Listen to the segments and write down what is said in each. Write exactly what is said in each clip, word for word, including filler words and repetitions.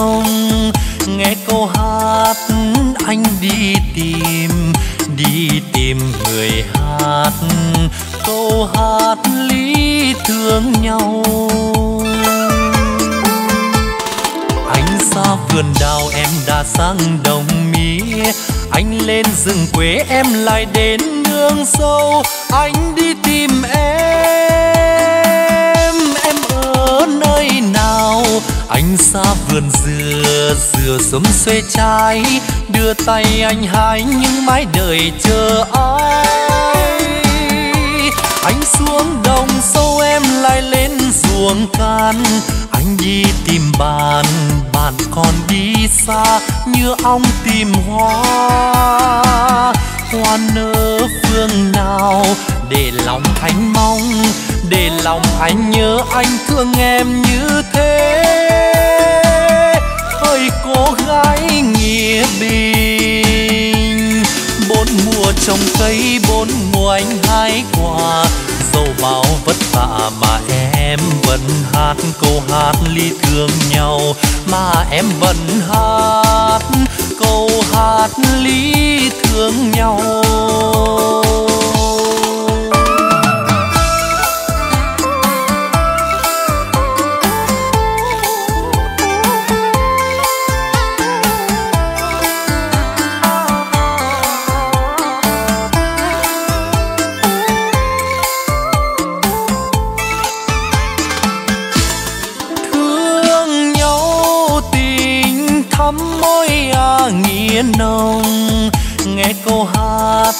Hồng, nghe câu hát anh đi tìm, đi tìm người hát câu hát lý thương nhau. Anh xa vườn đào em đã sang đồng mía, anh lên rừng quế em lại đến nương sâu. Anh đi tìm em, em ở nơi nào? Anh xa vườn dừa, dừa sớm xuê trái, đưa tay anh hái những mái đời chờ ai. Anh xuống đồng sâu em lại lên ruộng can, anh đi tìm bạn, bạn còn đi xa như ong tìm hoa. Hoa nở phương nào để lòng anh mong, để lòng anh nhớ anh thương em như thế. Ơi cô gái nghĩa bình, bốn mùa trồng cây, bốn mùa anh hái quà, dẫu bao vất vả mà em vẫn hát câu hát ly thương nhau, mà em vẫn hát câu hát ly thương nhau. Nồng, nghe câu hát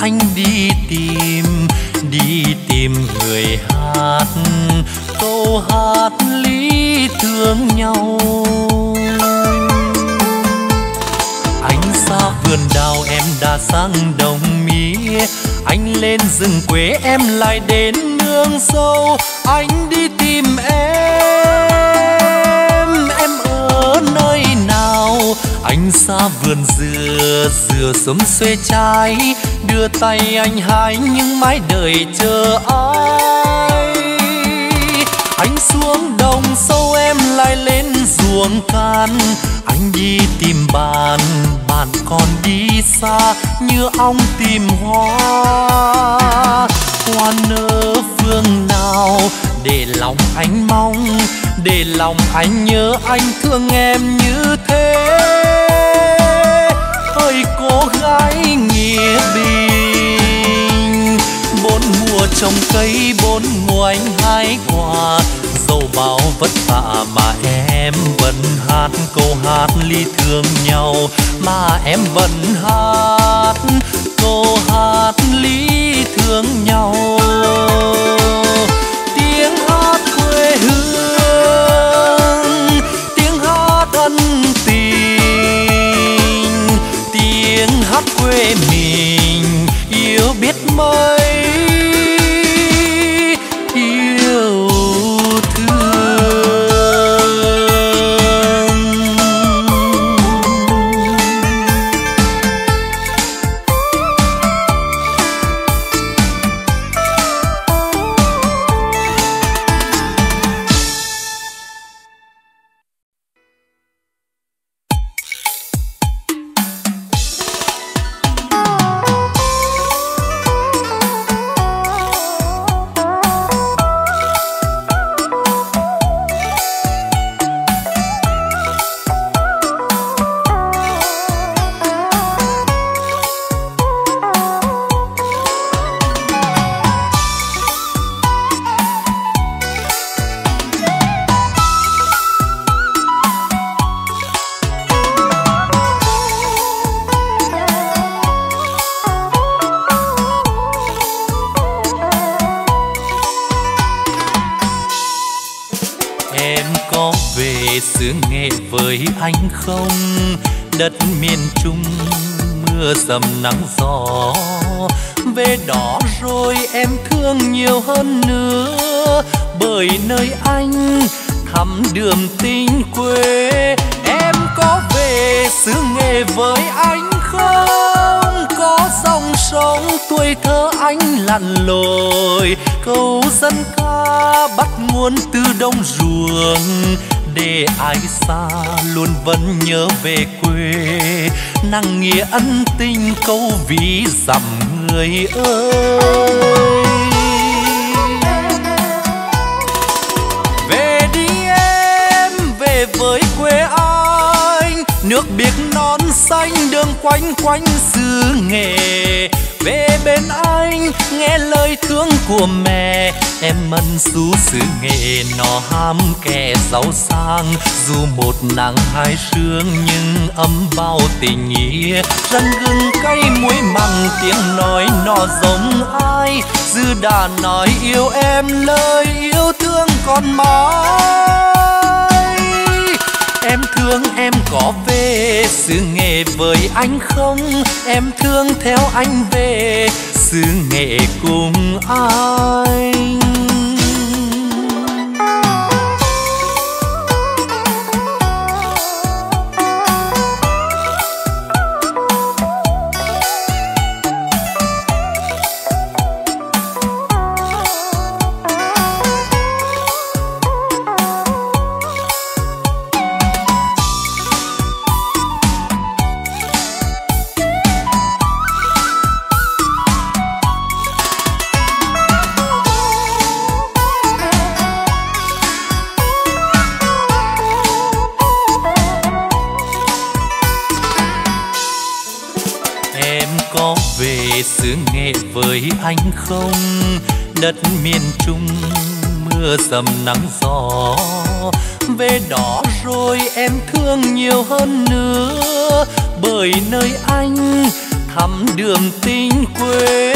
anh đi tìm, đi tìm người hát câu hát lý thương nhau. Anh xa vườn đào em đã sang đồng mía, anh lên rừng quế em lại đến nương sâu. Anh đi tìm em, em ở nơi nào? Anh xa vườn dừa, dừa sớm xuê trái, đưa tay anh hái những mái đời chờ ai. Anh xuống đồng sâu em lại lên ruộng can, anh đi tìm bạn, bạn còn đi xa như ong tìm hoa. Hoa nở phương nào để lòng anh mong, để lòng anh nhớ anh thương em như thế. Ơi cô gái nghĩa bình, bốn mùa trồng cây, bốn mùa anh hái quà, dẫu bao vất vả mà em vẫn hát câu hát ly thương nhau, mà em vẫn hát câu hát ly thương nhau. Tiếng hát quê hương, tiếng hát ân tình, tiếng hát quê mình yêu biết mấy. Xứ Nghệ với anh không, đất miền Trung mưa dầm nắng gió. Về đó rồi em thương nhiều hơn nữa, bởi nơi anh thắm đượm tình quê. Em có về xứ Nghệ với anh không? Có dòng sông tuổi thơ anh lặn lội, câu dân ca bắt nguồn từ đồng ruộng để ai xa luôn vẫn nhớ về quê, nặng nghĩa ân tình câu ví dặm người ơi. Về đi em, về với quê anh, nước biếc non xanh đường quanh quanh xứ Nghệ. Về bên anh nghe lời thương của mẹ, em mân xứ xứ Nghệ nó ham kẻ giàu sang. Dù một nắng hai sương nhưng ấm bao tình nghĩa, răng gừng cay muối mặn tiếng nói nó giống ai. Dư đã nói yêu em lời yêu thương còn mãi. Em thương em có về xứ Nghệ với anh không? Em thương theo anh về xứ Nghệ cùng anh. Xứ Nghệ với anh không? Đất miền Trung mưa dầm nắng gió, về đó rồi em thương nhiều hơn nữa, bởi nơi anh thắm đường tình quê.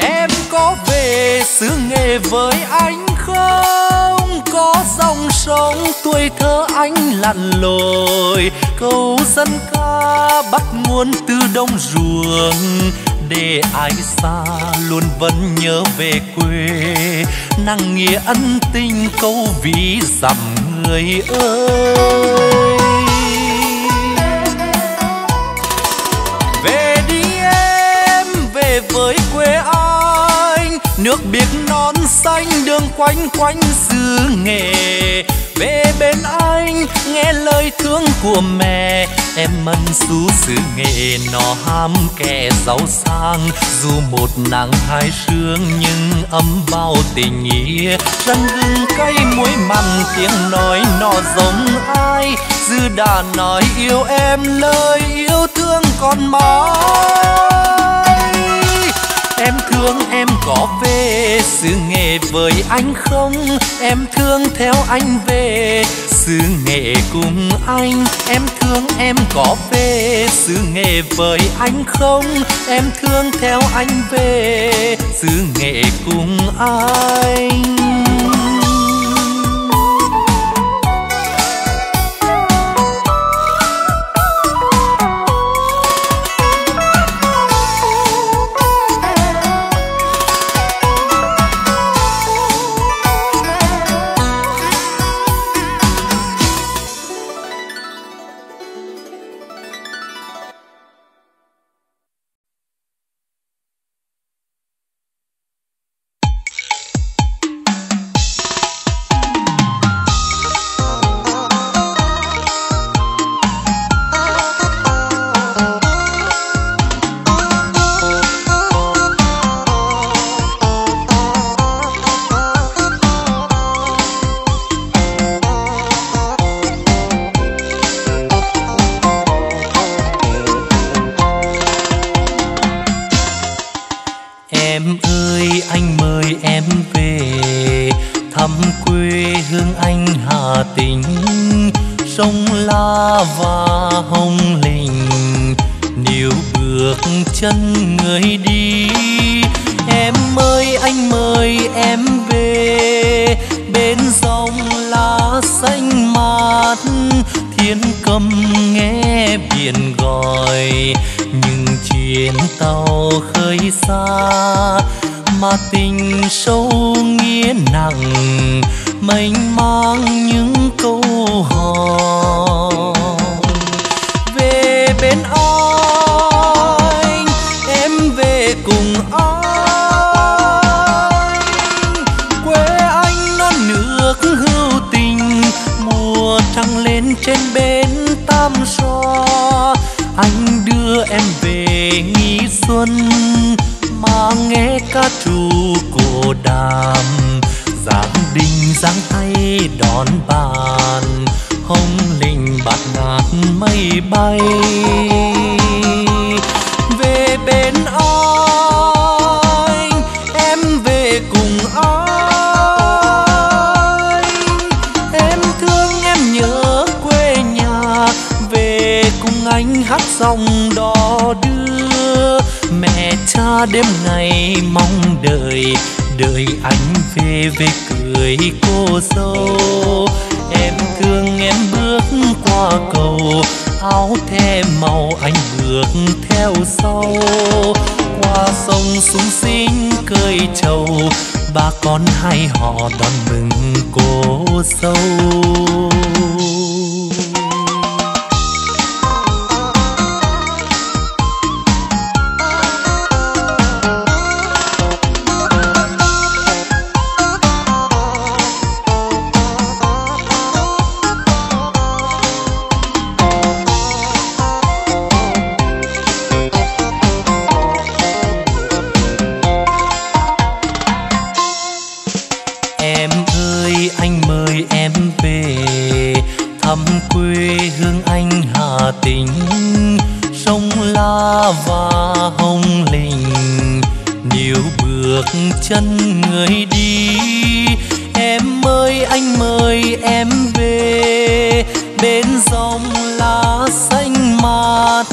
Em có về xứ Nghệ với anh không? Có dòng sông tuổi thơ anh lặn lội, câu dân ca bắt nguồn từ đồng ruộng. Để ai xa luôn vẫn nhớ về quê, nặng nghĩa ân tình câu ví dặm người ơi. Về đi em, về với quê anh, nước biếc non xanh đường quanh quanh xứ Nghệ. Về bên anh nghe lời thương của mẹ, em mân xứ xứ Nghệ nó ham kẻ giàu sang. Dù một nắng hai sương nhưng ấm bao tình nghĩa, răng gừng cay muối mặn tiếng nói nó giống ai. Dư đã nói yêu em lời yêu thương còn mãi. Em thương em có về xứ Nghệ với anh không? Em thương theo anh về xứ Nghệ cùng anh. Em thương em có về xứ Nghệ với anh không? Em thương theo anh về xứ Nghệ cùng anh. đến Tam Sa, anh đưa em về nghi xuân mà nghe ca trù cổ đàm. Giáng đình giáng tay đón bàn, hồng linh bạt ngàn mây bay. Về bên anh, em về cùng anh. Em thương em nhớ quê nhà, về cùng anh hát sông đò đưa. Mẹ cha đêm ngày mong đợi, đợi anh về về cười cô dâu. Em thương em bước qua cầu, áo the màu anh bước theo sau. Qua sông xuống xinh cơi trầu, ba con hai họ đón mừng cô dâu. Chân người đi, em ơi anh mời em về. Bên dòng lá xanh mát,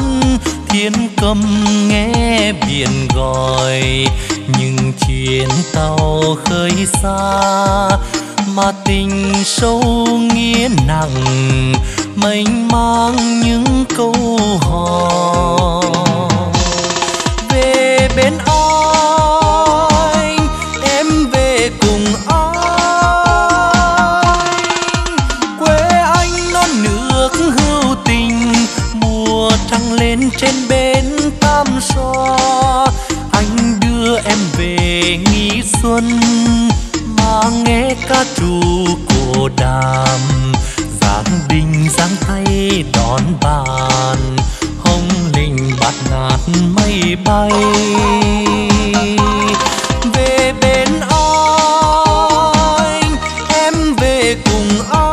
thiên cầm nghe biển gọi. Nhưng chuyến tàu khơi xa, mà tình sâu nghĩa nặng. Mênh mang những câu hò về bên ai. Trên bến Tam Sa, anh đưa em về nghi xuân mà nghe ca trù cổ đàm. Giáng đình giáng tay đón bàn, hồng linh bạt ngàn mây bay. Về bên anh, em về cùng anh.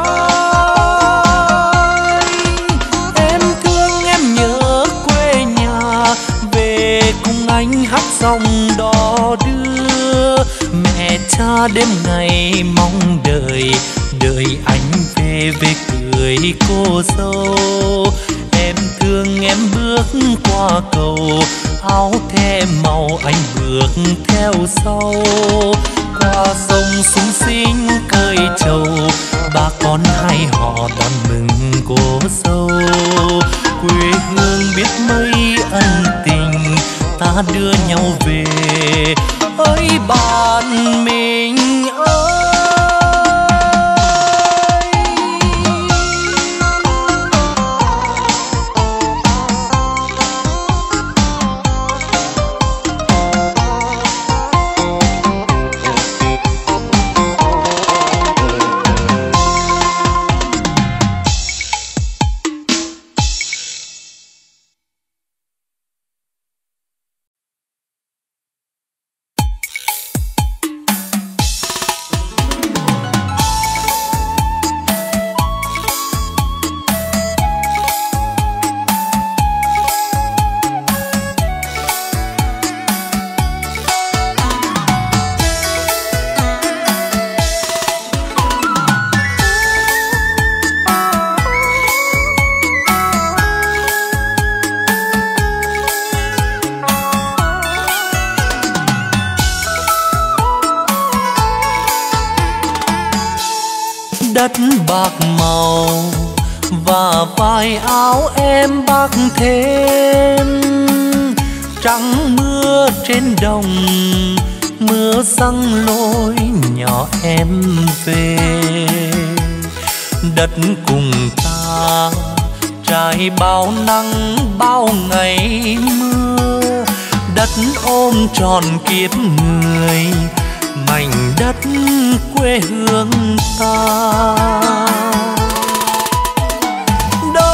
Anh hát sông đò đưa, mẹ cha đêm ngày mong đợi, đợi anh về về cười cô dâu. Em thương em bước qua cầu, áo the màu anh bước theo sau. Qua sông xuống xinh cơi trầu, ba con hai họ đón mừng cô dâu. Quê hương biết mấy ân tình, ta đưa nhau về ơi bạn mình ơi. Thêm trắng mưa trên đồng, mưa giăng lối nhỏ em về. Đất cùng ta trải bao nắng bao ngày mưa, đất ôm tròn kiếp người, mảnh đất quê hương ta. Đâu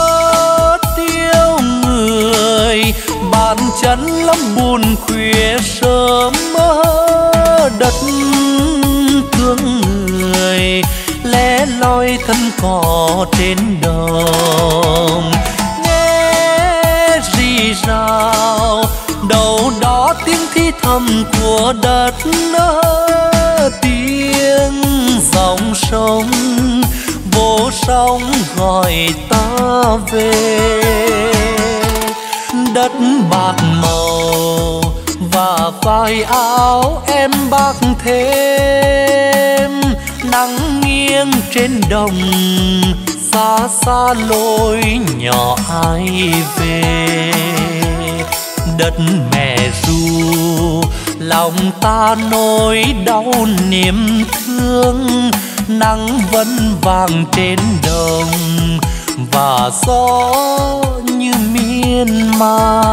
chán lắm buồn khuya sớm mơ đất thương người lẻ loi thân cỏ trên đồng. Nghe rì rào đâu đó tiếng thì thầm của đất nơ, tiếng dòng sông vô sóng gọi ta về. Đất bạc màu và vai áo em bạc thêm, nắng nghiêng trên đồng xa xa lối nhỏ ai về. Đất mẹ ru lòng ta nỗi đau niềm thương, nắng vẫn vàng trên đồng và gió như miên man.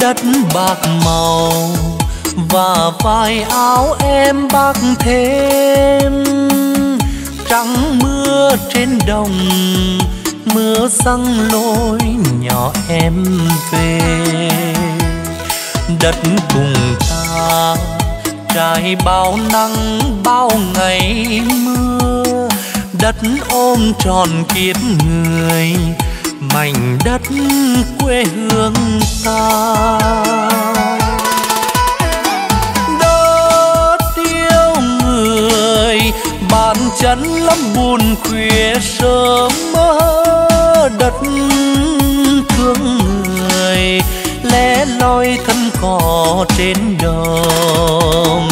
Đất bạc màu và vai áo em bạc thêm, trắng mưa trên đồng mưa răng lối nhỏ em về. Đất cùng ta trải bao nắng bao ngày mưa, đất ôm tròn kiếp người mảnh đất quê hương ta. Đất yêu người bàn chân lắm buồn khuya sớm mơ, đất thương người lẻ loi thân cỏ trên đồng.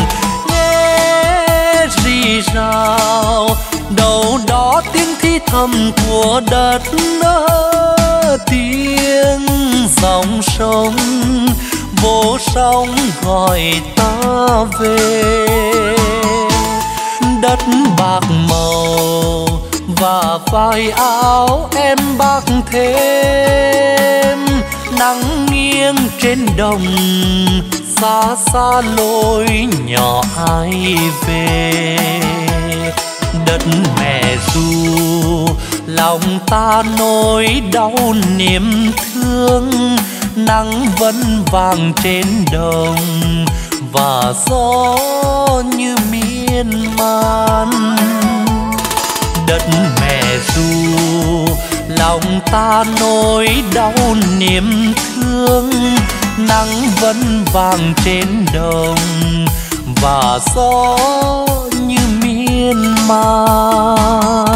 Nghe rì rào đâu đó tiếng thì thầm của đất nơ, tiếng dòng sông vô sóng gọi ta về. Đất bạc màu và vai áo em bạc thêm, nắng nghiêng trên đồng xa xa lối nhỏ ai về. Đất mẹ ru lòng ta nỗi đau niềm thương, nắng vẫn vàng trên đồng và gió như miên man. Đất mẹ ru lòng ta nỗi đau niềm thương, nắng vẫn vàng trên đồng và gió như miên man.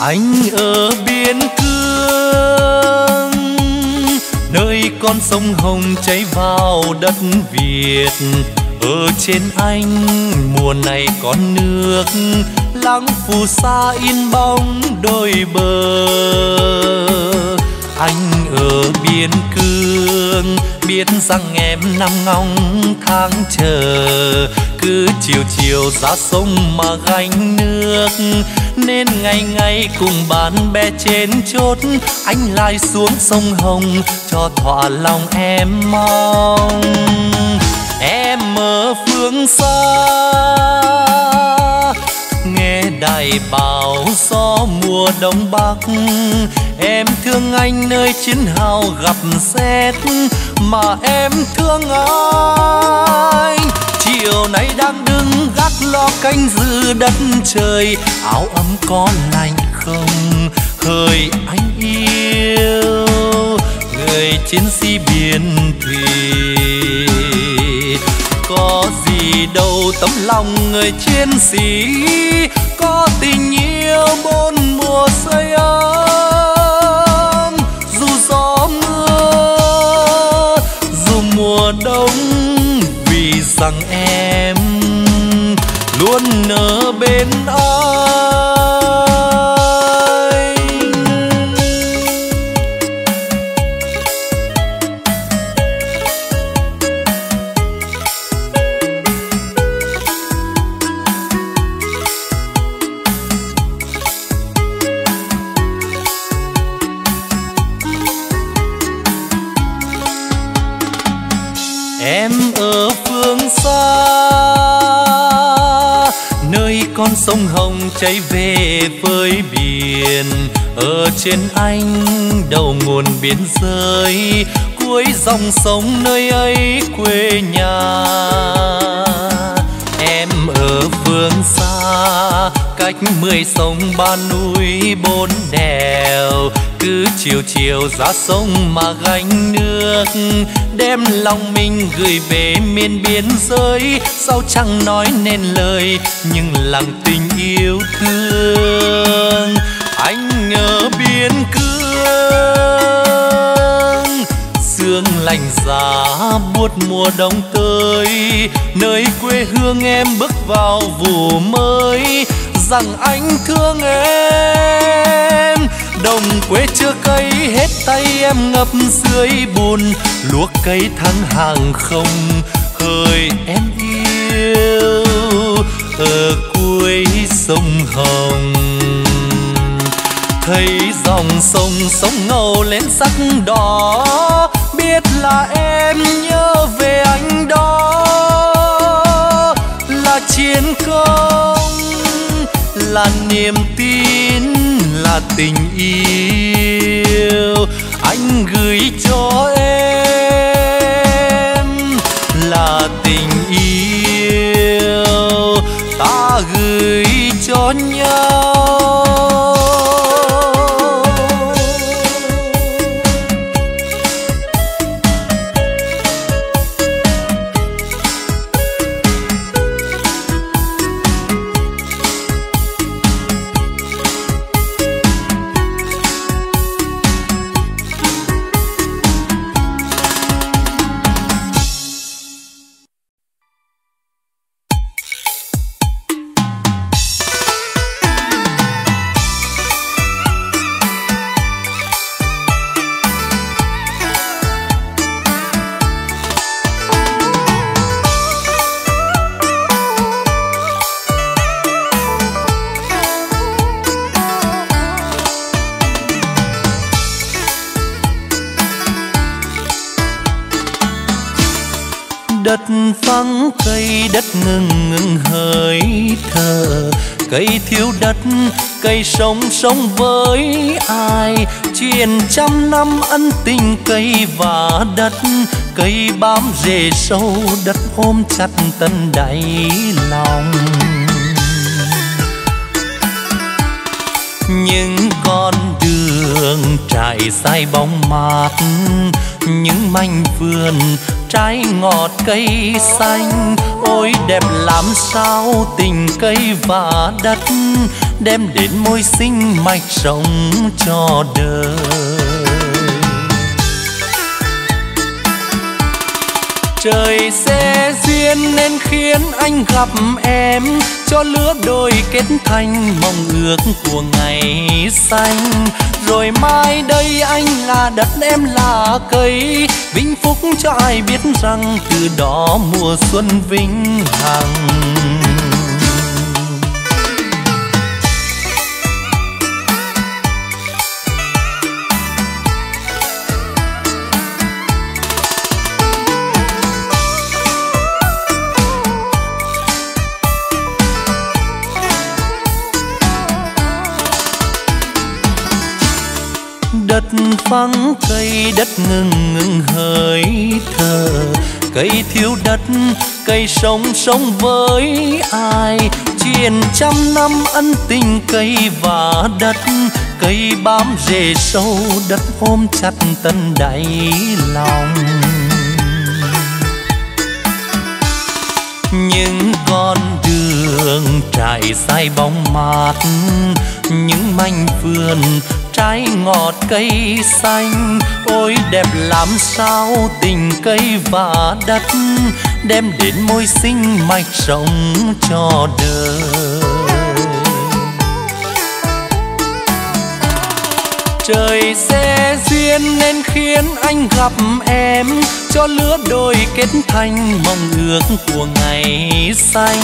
Anh ở biên cương, nơi con sông Hồng chảy vào đất Việt. Ở trên anh mùa này con nước, lắng phù sa in bóng đôi bờ. Anh ở biên cương biết rằng em năm ngóng tháng chờ, cứ chiều chiều ra sông mà gánh nước, nên ngày ngày cùng bạn bè trên chốt anh lại xuống sông Hồng cho thỏa lòng em mong. Em ở phương xa nghe đại bão gió mùa đông bắc. Em thương anh nơi chiến hào gặp rét, mà em thương anh. Chiều nay đang đứng gác lo canh giữ đất trời, áo ấm có lạnh không hỡi anh yêu, người chiến sĩ biên thùy. Có gì đâu tấm lòng người chiến sĩ, có tình yêu bốn mùa sưởi ấm. Dù gió mưa, dù mùa đông, vì rằng em luôn ở bên anh. Em ở phương xa, nơi con sông Hồng chảy về với biển. Ở trên anh đầu nguồn biên giới, cuối dòng sông nơi ấy quê nhà. Em ở phương xa, cách mười sông ba núi bốn đèo. Cứ chiều chiều ra sông mà gánh nước, đem lòng mình gửi về miền biên giới. Sao chẳng nói nên lời, nhưng lòng tình yêu thương. Anh ở biên cương, sương lạnh giá buốt mùa đông tới, nơi quê hương em bước vào vụ mới. Rằng anh thương em, đồng quê chưa cấy hết tay em ngập dưới bùn. Lúa cấy tháng hàng không hỡi em yêu, ở cuối sông Hồng. Thấy dòng sông sóng ngầu lên sắc đỏ, biết là em nhớ về anh đó. Là chiến công, là niềm tin, là tình yêu anh gửi cho em. Là tình yêu ta gửi cho nhau. Vắng cây đất ngừng ngừng hơi thở, cây thiếu đất cây sống sống với ai. Truyền trăm năm ân tình cây và đất, cây bám rễ sâu đất ôm chặt tận đáy lòng. Những con đường trải dài bóng mát, những mảnh vườn trái ngọt cây xanh. Ôi đẹp làm sao tình cây và đất, đem đến môi sinh mạch sống cho đời. Trời sẽ duyên nên khiến anh gặp em, cho lứa đôi kết thành mong ước của ngày xanh. Rồi mai đây anh là đất em là cây, vĩnh phúc cho ai biết rằng từ đó mùa xuân vĩnh hằng. Đất vắng cây đất ngừng ngừng hơi thở, cây thiếu đất cây sống sống với ai, truyền trăm năm ân tình cây và đất, cây bám rễ sâu đất ôm chặt tận đáy lòng. Những con đường trải dài bóng mát, những mảnh vườn trái ngọt cây xanh, ôi đẹp làm sao tình cây và đất, đem đến môi sinh mạch sống cho đời. Trời xe duyên nên khiến anh gặp em, cho lứa đôi kết thành mong ước của ngày xanh.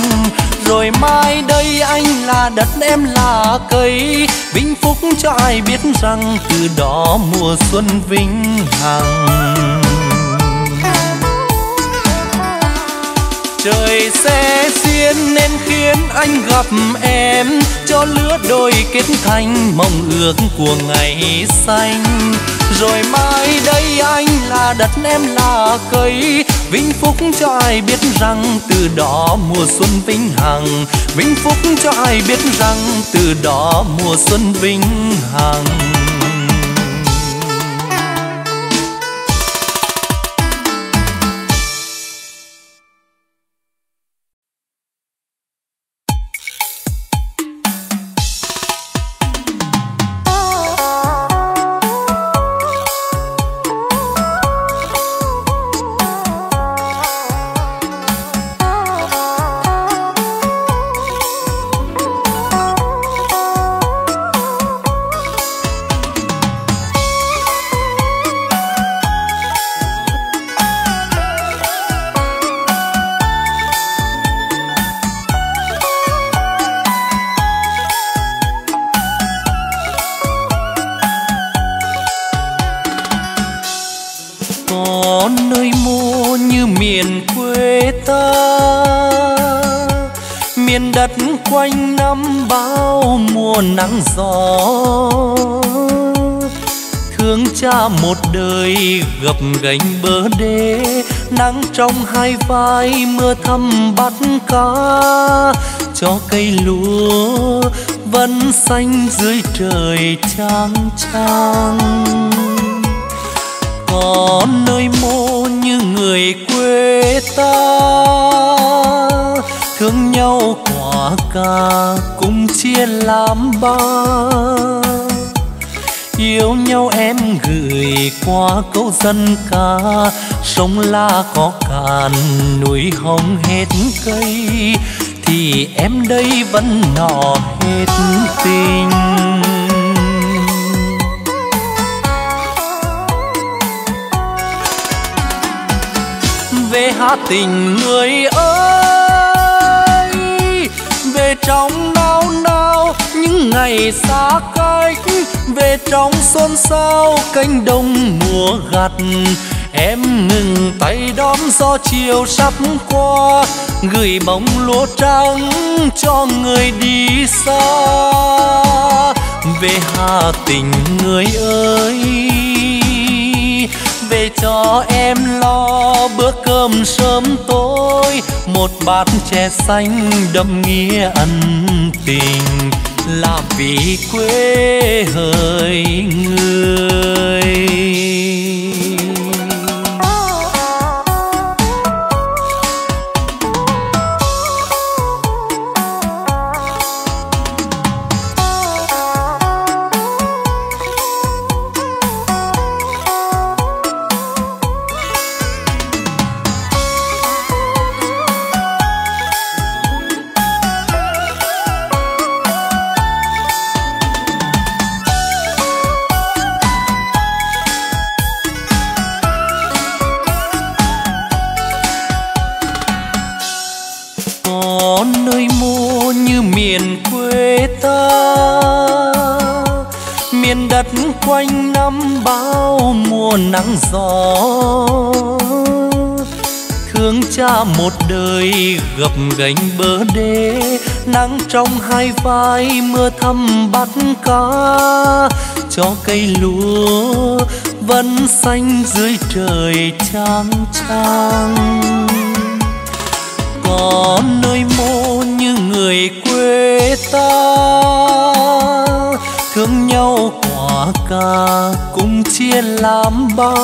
Rồi mai đây anh là đất em là cây, vĩnh phúc cho ai biết rằng từ đó mùa xuân vĩnh hằng. Trời sẽ duyên nên khiến anh gặp em, cho lứa đôi kết thành mong ước của ngày xanh. Rồi mai đây anh là đất em là cây, vĩnh phúc cho ai biết rằng từ đó mùa xuân vĩnh hằng. Vĩnh phúc cho ai biết rằng từ đó mùa xuân vĩnh hằng. Quanh năm bao mùa nắng gió, thương cha một đời gập gánh bờ đê, nắng trong hai vai mưa thăm bắt cá, cho cây lúa vẫn xanh dưới trời trang trang. Có nơi mô như người quê ta, thương nhau quả cà cũng chia làm ba, yêu nhau em gửi qua câu dân ca. Sông La có cạn núi Hồng hết cây, thì em đây vẫn nọ hết tình. Về Hà Tĩnh người ơi, về trong nao nao những ngày xa cách, về trong xôn xao cánh đồng mùa gặt. Em ngừng tay đón gió chiều sắp qua, gửi bóng lúa trắng cho người đi xa. Về Hà Tĩnh người ơi, về cho em lo bữa cơm sớm tối, một bát chè xanh đậm nghĩa ân tình, là vì quê hỡi người. Quanh năm bao mùa nắng gió, thương cha một đời gập gánh bờ đê, nắng trong hai vai, mưa thầm bắt cá cho cây lúa vẫn xanh dưới trời chang chang. Có nơi mô như người quê ta, thương nhau quả cà cùng chia làm ba,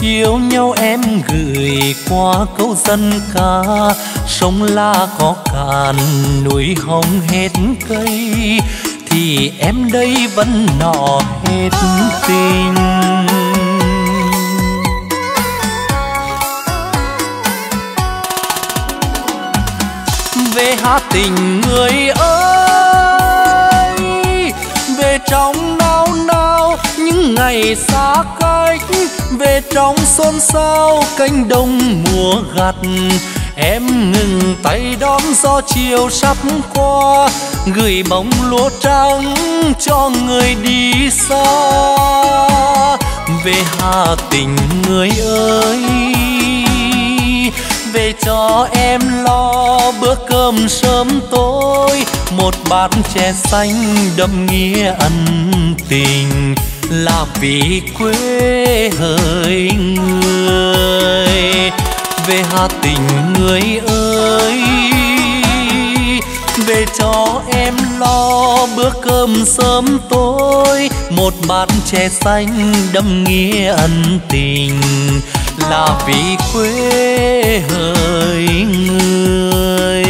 yêu nhau em gửi qua câu dân ca. Sông La có cạn núi Hồng hết cây, thì em đây vẫn nọ hết tình. Về Hà Tĩnh người ơi, về trong nao nao những ngày xa cách, về trong xôn xao cánh đồng mùa gặt. Em ngừng tay đón gió chiều sắp qua, gửi bóng lúa trắng cho người đi xa. Về Hà Tĩnh người ơi, về cho em lo bữa cơm sớm tối, một bát chè xanh đậm nghĩa ân tình, là vì quê hỡi người. Về Hà Tĩnh người ơi, về cho em lo bữa cơm sớm tối, một bát chè xanh đậm nghĩa ân tình, là vì quê hỡi người.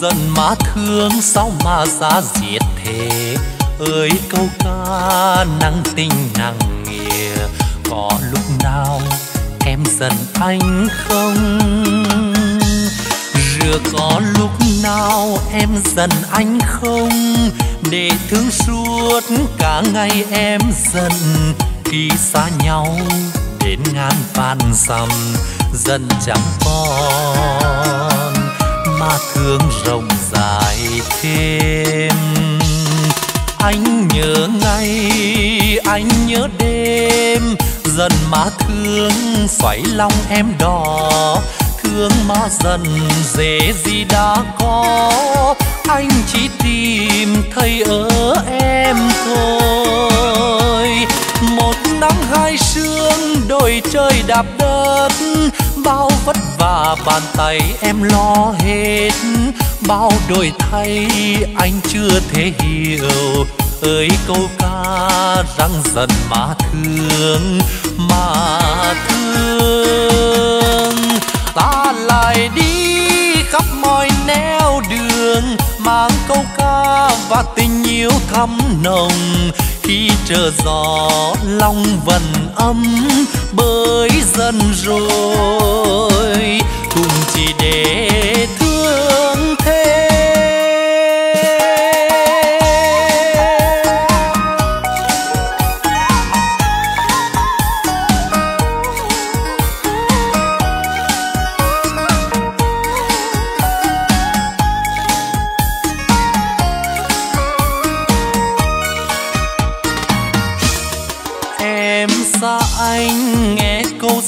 Giận má thương sao mà giá diệt thế, ơi câu ca nặng tình nặng nghĩa. Có lúc nào em giận anh không? Rửa có lúc nào em giận anh không? Để thương suốt cả ngày em giận, khi xa nhau đến ngàn vạn dặm giận chẳng còn mà thương rộng dài thêm. Anh nhớ ngày, anh nhớ đêm, dần má thương xoáy lòng em đỏ. Thương má dần dễ gì đã có, anh chỉ tìm thấy ở em thôi. Một nắng hai sương đôi trời đạp đất, bao vất vả bàn tay em lo hết, bao đổi thay anh chưa thể hiểu. Ơi câu ca răng dần má thương, má thương. Ta lại đi khắp mọi nẻo đường, mang câu ca và tình yêu thắm nồng. Khi trở gió lòng vẫn ấm bới dần rồi, cùng chỉ để thương thế.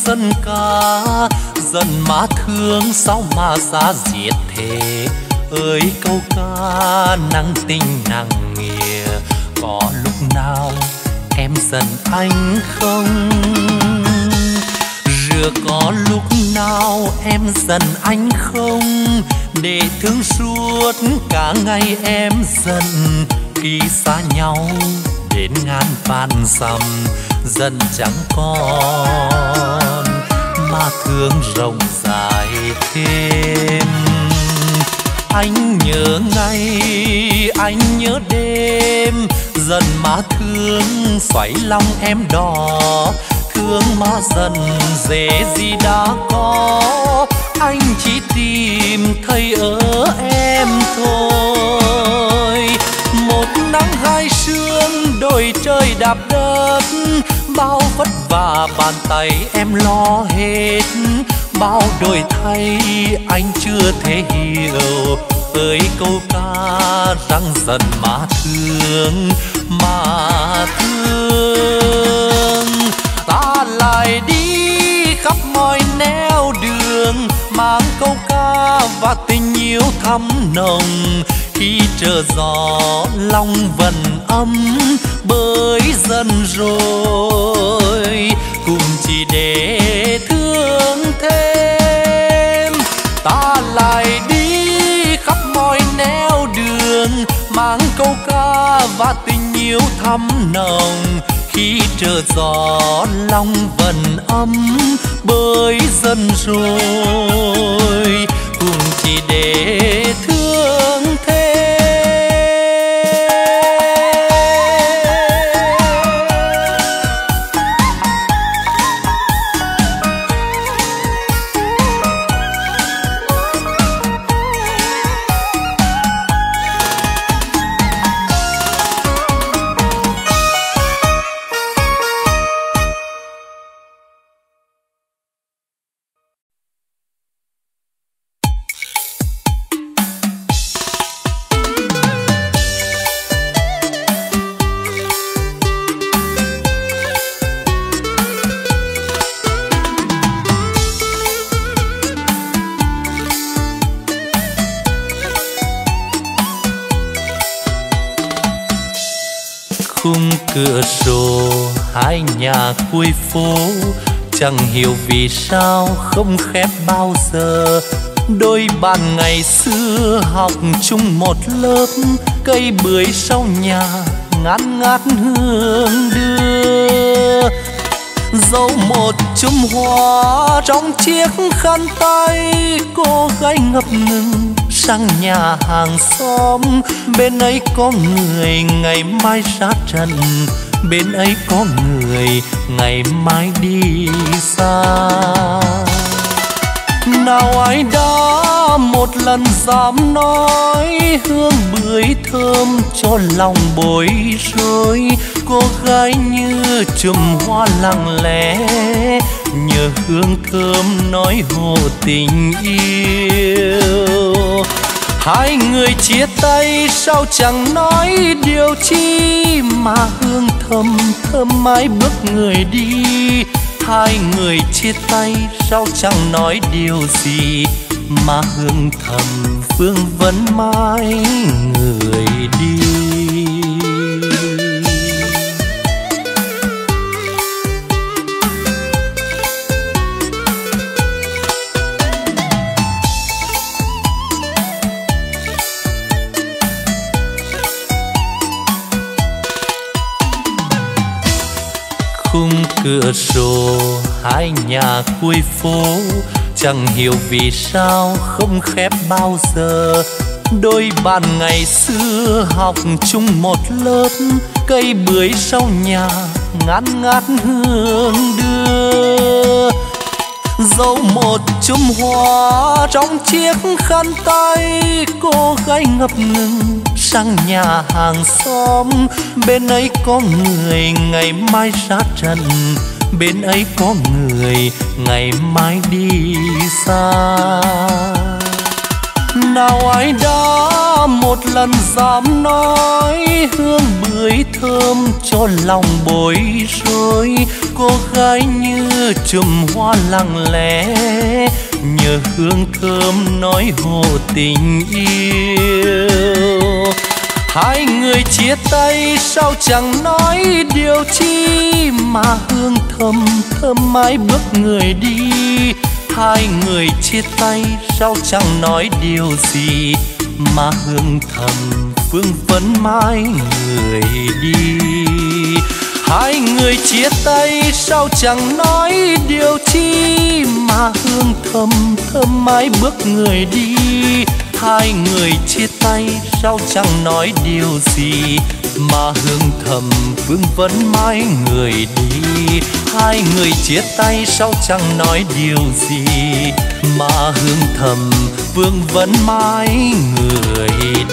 Dân ca dần má thương sao mà giá diệt thế, ơi câu ca nặng tình nặng nghĩa. Có lúc nào em giận anh không? Rửa có lúc nào em giận anh không? Để thương suốt cả ngày em giận, khi xa nhau đến ngàn vạn dặm dần chẳng còn mà thương rộng dài thêm. Anh nhớ ngày, anh nhớ đêm, dần má thương xoáy lòng em đỏ. Thương má dần dễ gì đã có, anh chỉ tìm thấy ở em thôi. Một nắng hai sương, đôi trời đạp đất, bao vất vả bàn tay em lo hết. Bao đổi thay anh chưa thể hiểu, với câu ca rằng dần má thương, má thương. Ta lại đi khắp mọi nẻo đường, mang câu ca và tình yêu thắm nồng. Khi trở gió lòng vẫn ấm, bơi dần rồi cùng chỉ để thương thêm. Ta lại đi khắp mọi nẻo đường, mang câu ca và tình yêu thắm nồng. Khi trở gió lòng vẫn ấm, bơi dần rồi cùng chỉ để thương thêm. Cửa sổ hai nhà cuối phố, chẳng hiểu vì sao không khép bao giờ. Đôi bạn ngày xưa học chung một lớp, cây bưởi sau nhà ngát ngát hương đưa. Dấu một chùm hoa trong chiếc khăn tay, cô gái ngập ngừng sang nhà hàng xóm. Bên ấy có người ngày mai ra trận, bên ấy có người ngày mai đi xa. Nào ai đã một lần dám nói, hương bưởi thơm cho lòng bối rối. Cô gái như chùm hoa lặng lẽ, nhờ hương thơm nói hồ tình yêu. Hai người chia tay sao chẳng nói điều chi, mà hương thơm thơm mãi bước người đi. Hai người chia tay sao chẳng nói điều gì, mà hương thầm vương vấn mãi người đi. Khung cửa sổ hai nhà cuối phố, chẳng hiểu vì sao không khép bao giờ. Đôi bạn ngày xưa học chung một lớp, cây bưởi sau nhà ngát ngát hương đưa. Dấu một chùm hoa trong chiếc khăn tay, cô gái ngập ngừng sang nhà hàng xóm. Bên ấy có người ngày mai ra trận, bên ấy có người ngày mai đi xa. Nào ai đã một lần dám nói, hương bưởi thơm cho lòng bối rối. Cô gái như chùm hoa lặng lẽ, nhờ hương thơm nói hồ tình yêu. Hai người chia tay sao chẳng nói điều chi, mà hương thơm thơm mãi bước người đi. Hai người chia tay sao chẳng nói điều gì, mà hương thầm vương vấn mãi người đi. Hai người chia tay sao chẳng nói điều chi, mà hương thầm thơm mãi bước người đi. hai người chia tay sao chẳng nói điều gì, mà hương thầm vương vấn mãi người đi. Hai người chia tay sao chẳng nói điều gì, mà hương thầm vương vấn mãi người đi.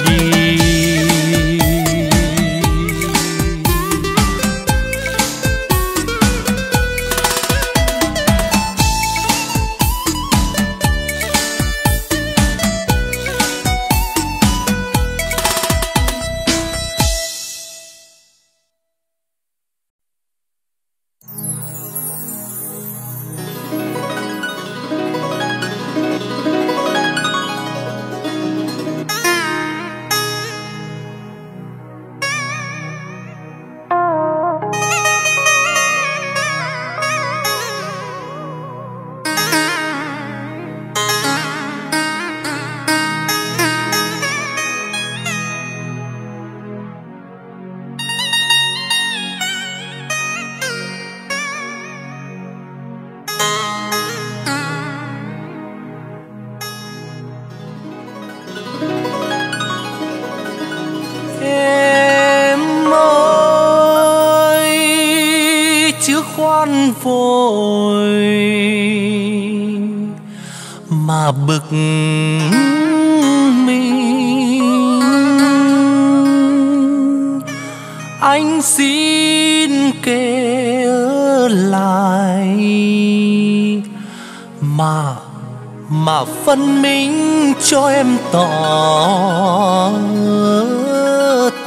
Bực mình anh xin kể lại, mà mà phân minh cho em tỏ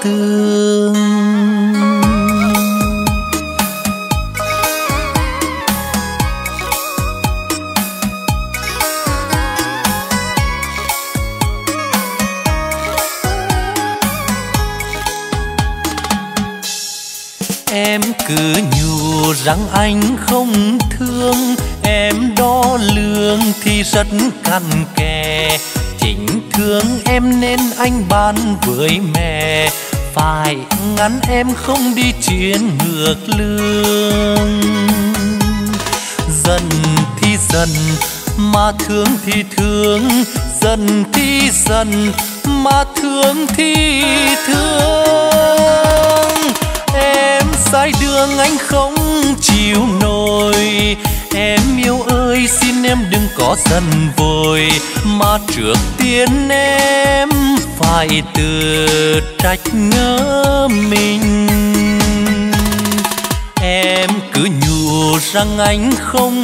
tường. Cứ nhủ rằng anh không thương em, đo lường thì rất cằn kè. Chính thương em nên anh bán với mẹ, phải ngăn em không đi chuyến ngược lương. Dần thì dần mà thương thì thương, dần thì dần mà thương thì thương. Em sai đường anh không chịu nổi, em yêu ơi xin em đừng có giận vội, mà trước tiên em phải tự trách nhớ mình. Em cứ nhủ rằng anh không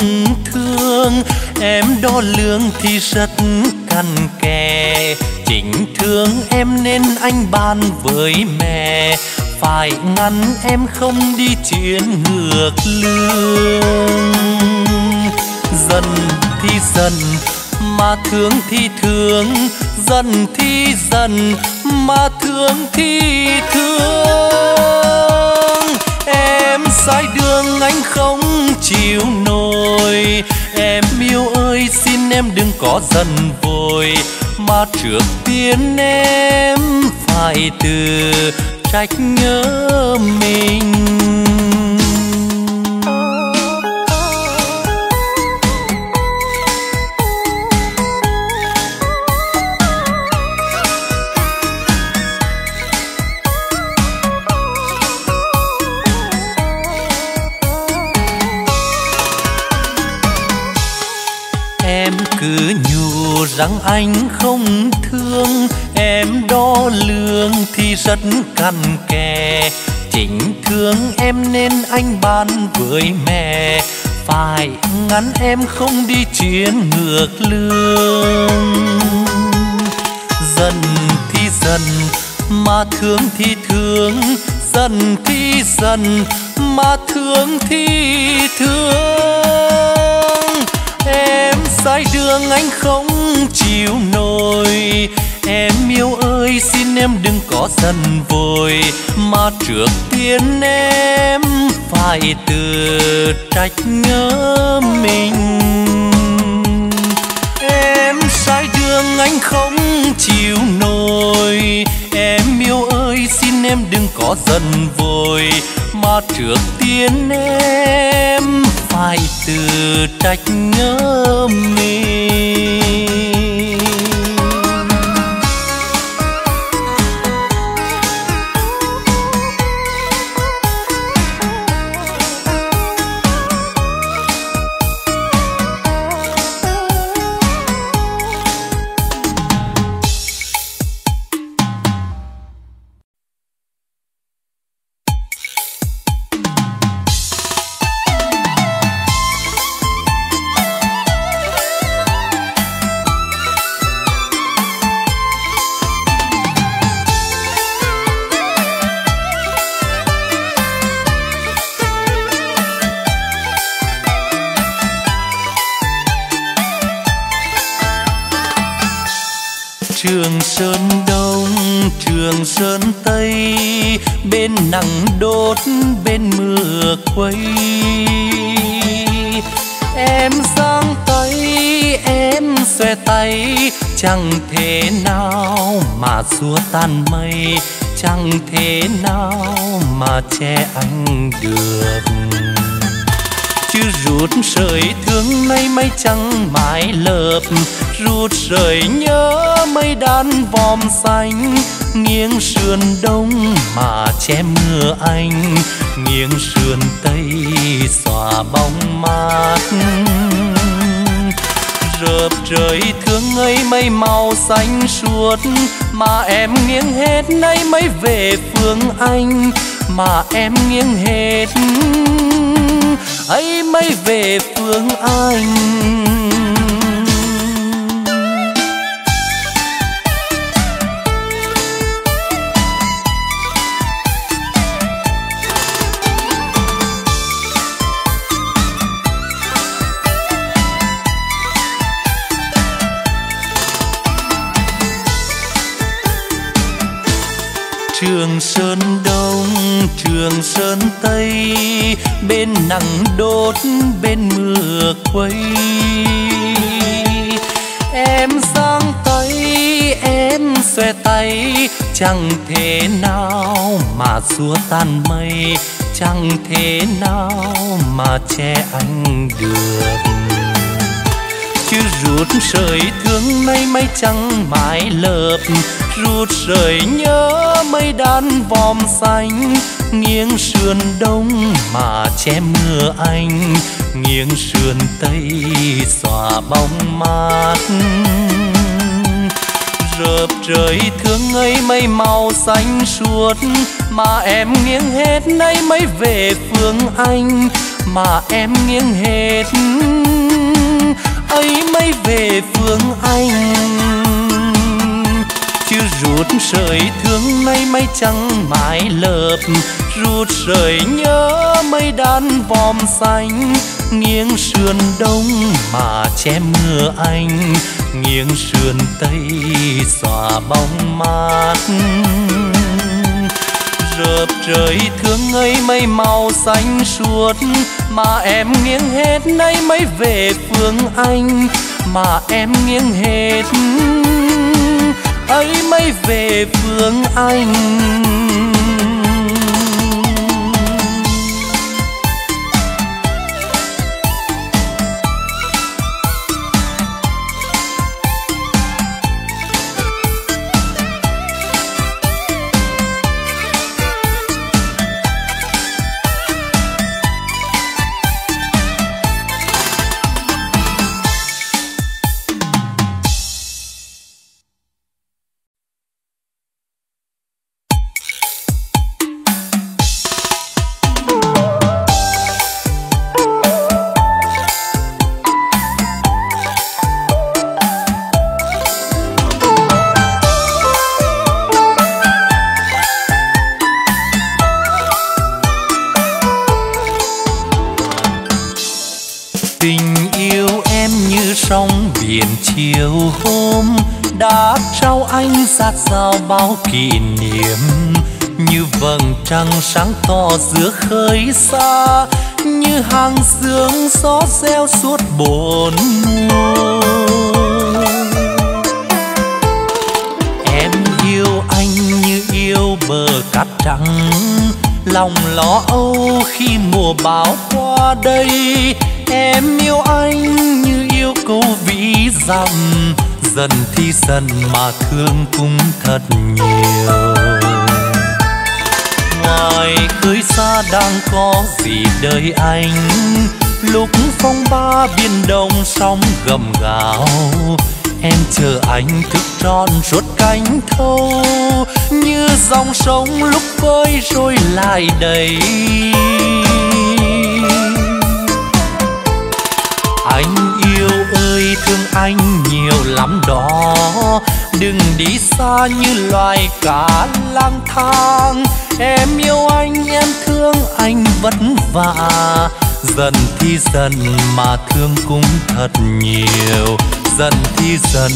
thương em, đo lường thì rất cằn kè. Chính thương em nên anh bàn với mẹ, phải ngăn em không đi chuyến ngược lương. Dần thì dần mà thương thì thương, dần thì dần mà thương thì thương. Em sai đường anh không chịu nổi, em yêu ơi xin em đừng có giận vội, mà trước tiên em phải từ trách nhớ mình. Em cứ nhủ rằng anh không thương em, đo lường thì rất cằn kè. Chính thương em nên anh bàn với mẹ, phải ngăn em không đi chuyến ngược lương. Dần thì dần mà thương thì thương, dần thì dần mà thương thì thương. Em sai đường anh không chịu nổi, em yêu ơi xin em đừng có giận vội, mà trước tiên em phải tự trách nhớ mình. Em sai đường anh không chịu nổi, em yêu ơi xin em đừng có giận vội, mà trước tiên em phải tự trách nhớ mình. Sơn Đông, Trường Sơn Tây, bên nắng đốt, bên mưa quấy. Em giang tay, em xòe tay, chẳng thế nào mà xua tan mây, chẳng thế nào mà che anh được. Chứ rút rời thương nay mây trắng mãi lợp, rút rời nhớ mây đan vòm xanh, nghiêng sườn đông mà che mưa anh, nghiêng sườn tây xòa bóng mát. Rợp trời thương ấy mây màu xanh suốt, mà em nghiêng hết nay mới về phương anh, mà em nghiêng hết ấy mới về phương anh. Trường Sơn Đông, Trường Sơn Tây, bên nắng đốt, bên mưa quấy. Em giang tay, em xòe tay, chẳng thế nào mà xua tan mây, chẳng thế nào mà che anh được. Chứ rút rời thương nay mây trắng mãi lợp, rút rời nhớ mây đan vòm xanh, nghiêng sườn đông mà che mưa anh, nghiêng sườn tây xòa bóng mát. Rợp trời thương ấy mây màu xanh suốt, mà em nghiêng hết nay mới về phương anh, mà em nghiêng hết ấy mới về phương anh. Chứ rút rời thương nay mây trắng mãi lợp, rút rời nhớ mây đan vòm xanh, nghiêng sườn đông mà che mưa anh, nghiêng sườn tây xòa bóng mát. Rợp trời thương ấy mây màu xanh suốt, mà em nghiêng hết nay mới về phương anh, mà em nghiêng hết ấy mới về phương anh. Chiều hôm đã trao anh sát sao bao kỷ niệm, như vầng trăng sáng to giữa khơi xa, như hàng sương gió reo suốt bốn mùa. Em yêu anh như yêu bờ cát trắng, lòng lo âu khi mùa bão qua đây. Em yêu anh như yêu câu ví dặm, dần thì dần mà thương cũng thật nhiều. Ngoài khơi xa đang có gì đời anh, lúc phong ba biển đông sóng gầm gào. Em chờ anh thức tròn suốt cánh thâu, như dòng sông lúc vơi rồi lại đầy. Anh yêu ơi thương anh nhiều lắm đó, đừng đi xa như loài cá lang thang. Em yêu anh em thương anh vất vả, dần thì dần mà thương cũng thật nhiều. dần thì dần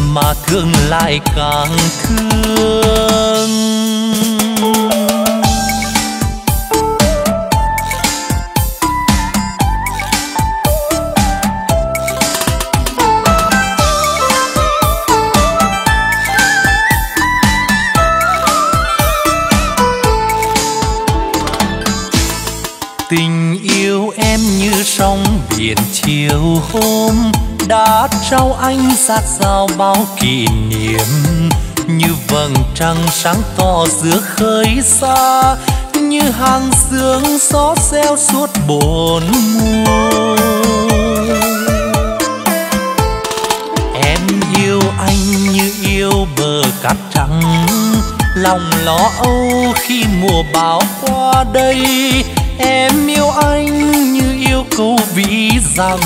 mà thương lại càng thương. Tình yêu em như sóng biển chiều hôm đã trao anh dạt dào bao kỷ niệm, như vầng trăng sáng to giữa khơi xa, như hàng sương gió reo suốt bốn mùa. Em yêu anh như yêu bờ cát trắng, lòng lo âu khi mùa bão qua đây. Em yêu anh như yêu câu ví dặm,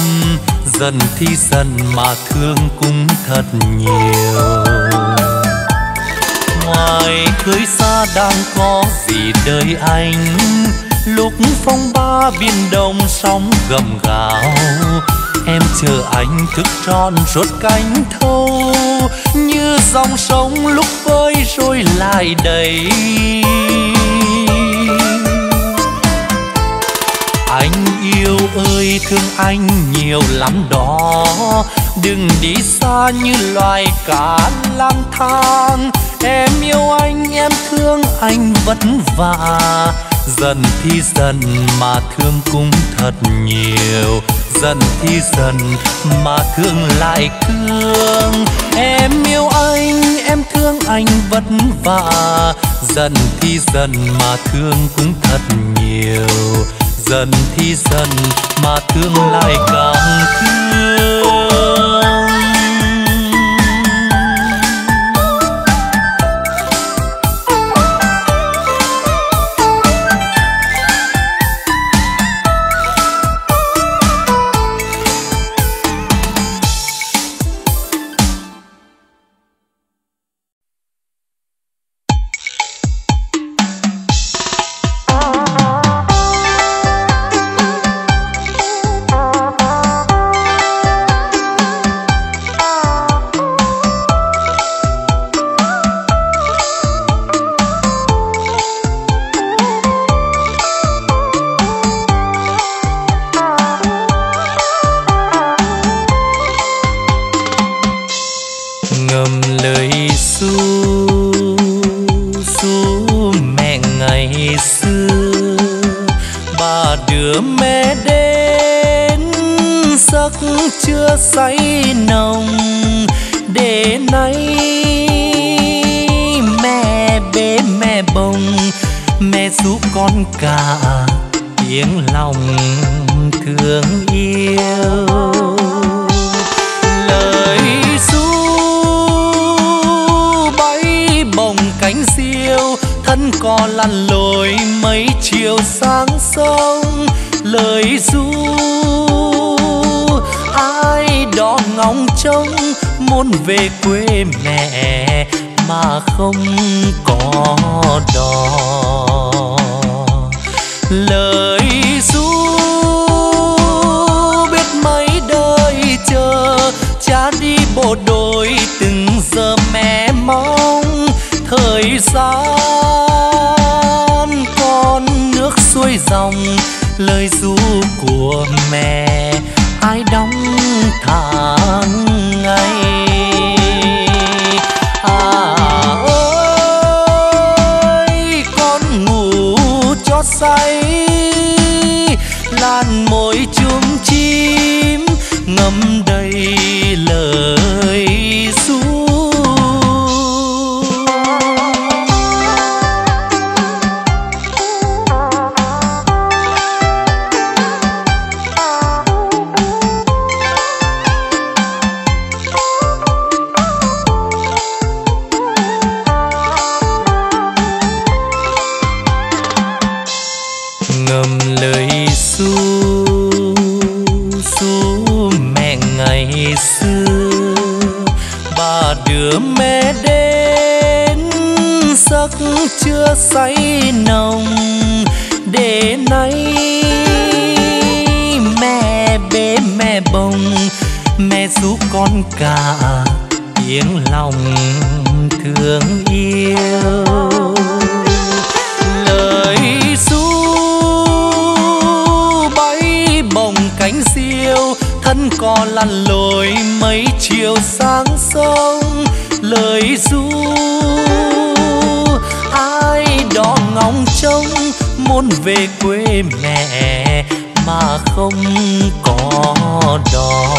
dần thì dần mà thương cũng thật nhiều. Ngoài khơi xa đang có gì đời anh, lúc phong ba biển đông sóng gầm gào. Em chờ anh thức tròn rốt cánh thâu, như dòng sông lúc vơi rồi lại đầy. Anh yêu ơi thương anh nhiều lắm đó, đừng đi xa như loài cá lang thang. Em yêu anh em thương anh vất vả, dần thì dần mà thương cũng thật nhiều. Dần thì dần mà thương lại thương. Em yêu anh em thương anh vất vả, dần thì dần mà thương cũng thật nhiều. Dần thì dần mà thương lại càng thương. nghe giúp con cả tiếng lòng thương yêu. Lời ru bay bồng cánh diêu, thân cò lăn lội mấy chiều sáng sông. Lời ru ai đó ngóng trông muốn về quê mẹ mà không có đò.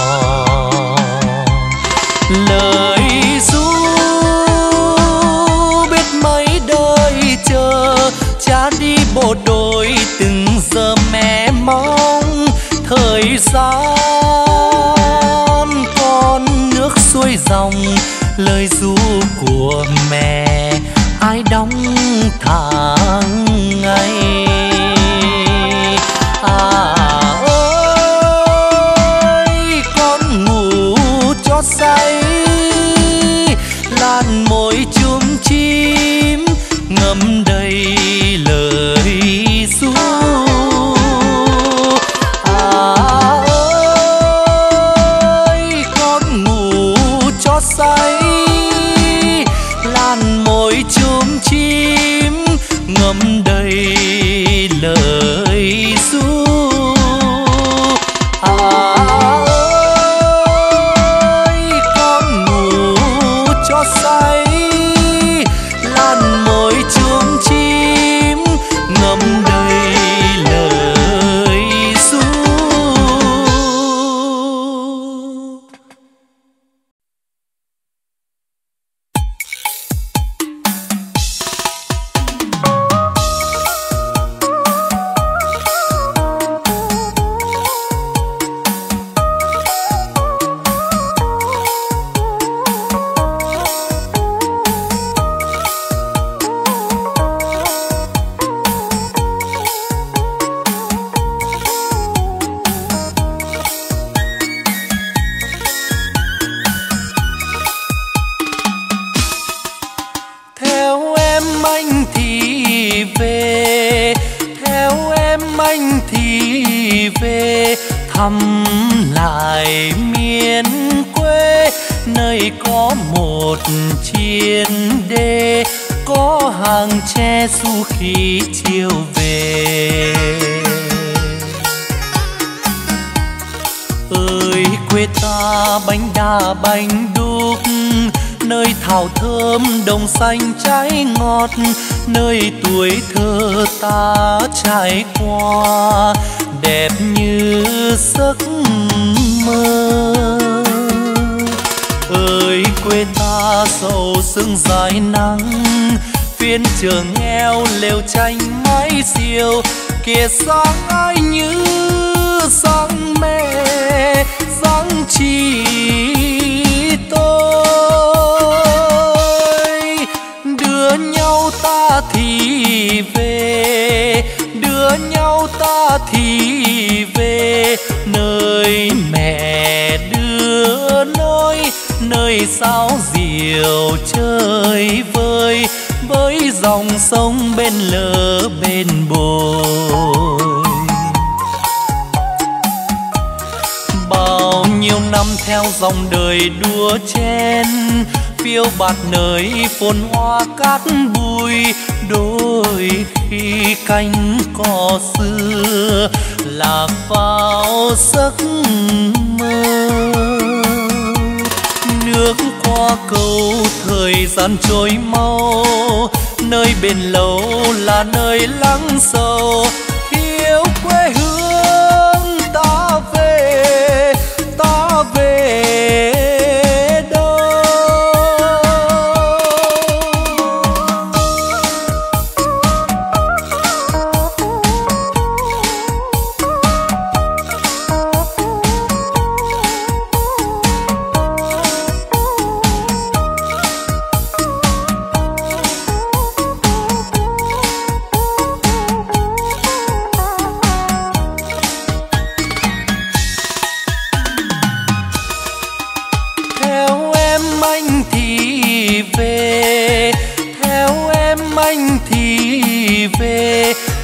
Lời ru biết mấy đời chờ, cha đi bộ đội từng giờ mẹ mong. Thời gian con nước xuôi dòng, lời ru của mẹ ai đóng tháng ngày. À ơi con ngủ cho say, làn môi chum chim ngậm đầy lời ru. À ơi con ngủ cho say, làn môi chum chim ngậm đầy lời ru. À ơi con ngủ cho say, làn môi chum chim ngậm đầy lời ru. Thăm lại miền quê, nơi có một chiên đê, có hàng tre du khi chiều về. Ơi quê ta bánh đa bánh đúc, nơi thảo thơm đồng xanh trái ngọt, nơi tuổi thơ ta trải qua đẹp như giấc mơ. Ơi quê ta sầu sương dài nắng, phiên trường nghèo lều tranh mái diều, kia sáng ai như sáng mẹ sáng chị tôi. Đưa nhau ta thì về, đưa nhau ta thì về, nơi mẹ đưa nơi, nơi sao diều chơi vơi với dòng sông bên lỡ bên bồi. Bao nhiêu năm theo dòng đời đua chen, phiêu bạt nơi phồn hoa cát bụi, đôi khi cánh cò xưa lạc vào giấc mơ. Nước qua cầu thời gian trôi mau, nơi bền lâu là nơi lắng sâu. Thiếu quê hương ta về, ta về.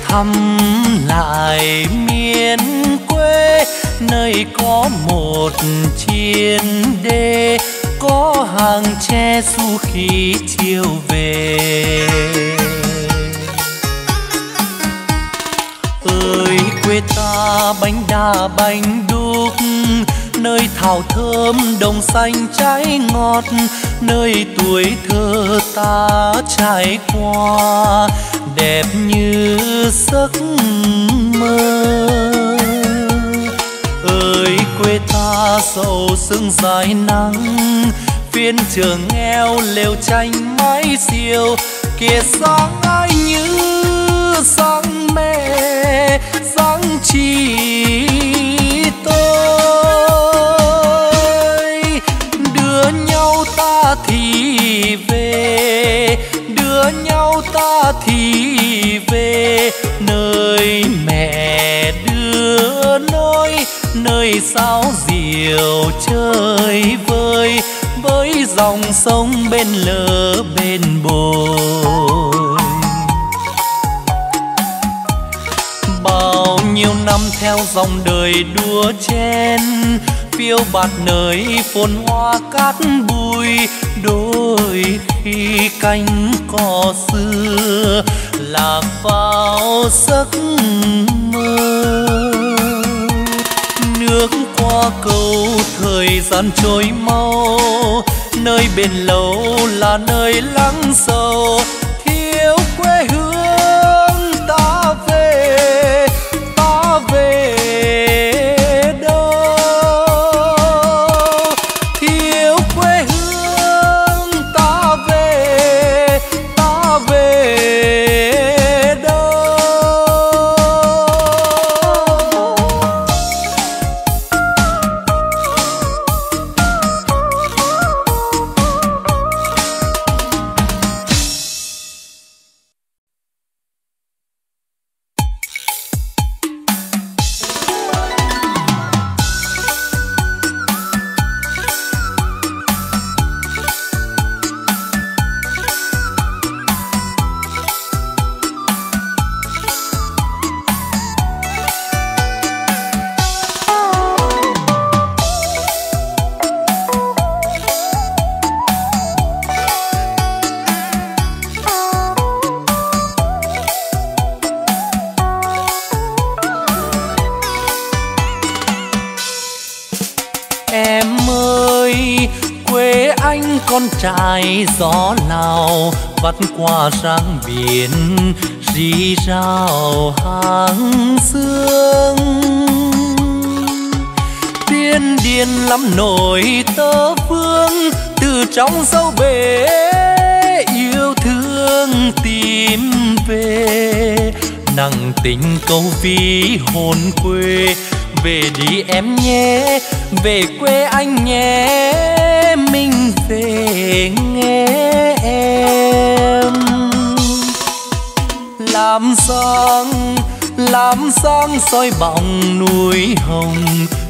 Thăm lại miền quê, nơi nơi có một chiên đê, có hàng tre su khí chiều về. Ơi quê ta bánh đa bánh đúc, nơi thảo thơm đồng xanh trái ngọt, nơi tuổi thơ ta trải qua đẹp như giấc mơ. Ơi quê ta sầu sương dài nắng, phiên trường nghèo lều tranh mái xiêu, kia sáng ai như sáng mẹ sáng chi tôi. Đưa nhau ta thì về, đưa nhau ta thì về, nơi mẹ đưa nối, nơi sao diều chơi vơi với dòng sông bên lỡ bên bồi. Bao nhiêu năm theo dòng đời đua chen, phiêu bạt nơi phồn hoa cát bụi, đôi khi cánh cỏ xưa lạc vào giấc mơ. Nước qua cầu thời gian trôi mau, nơi biển lâu là nơi lắng sâu, thiếu quê hương ta về, ta về đâu? Thiếu quê hương ta về, ta về. Trái gió Lào vắt qua răng biển, rì rào hàng dương. Tiên điên lắm nổi tơ vương, từ trong sâu bể yêu thương tìm về. Nặng tình câu ví hồn quê, về đi em nhé, về quê anh nhé, mình về nghe em. Làm giang, làm giang soi bọng núi Hồng,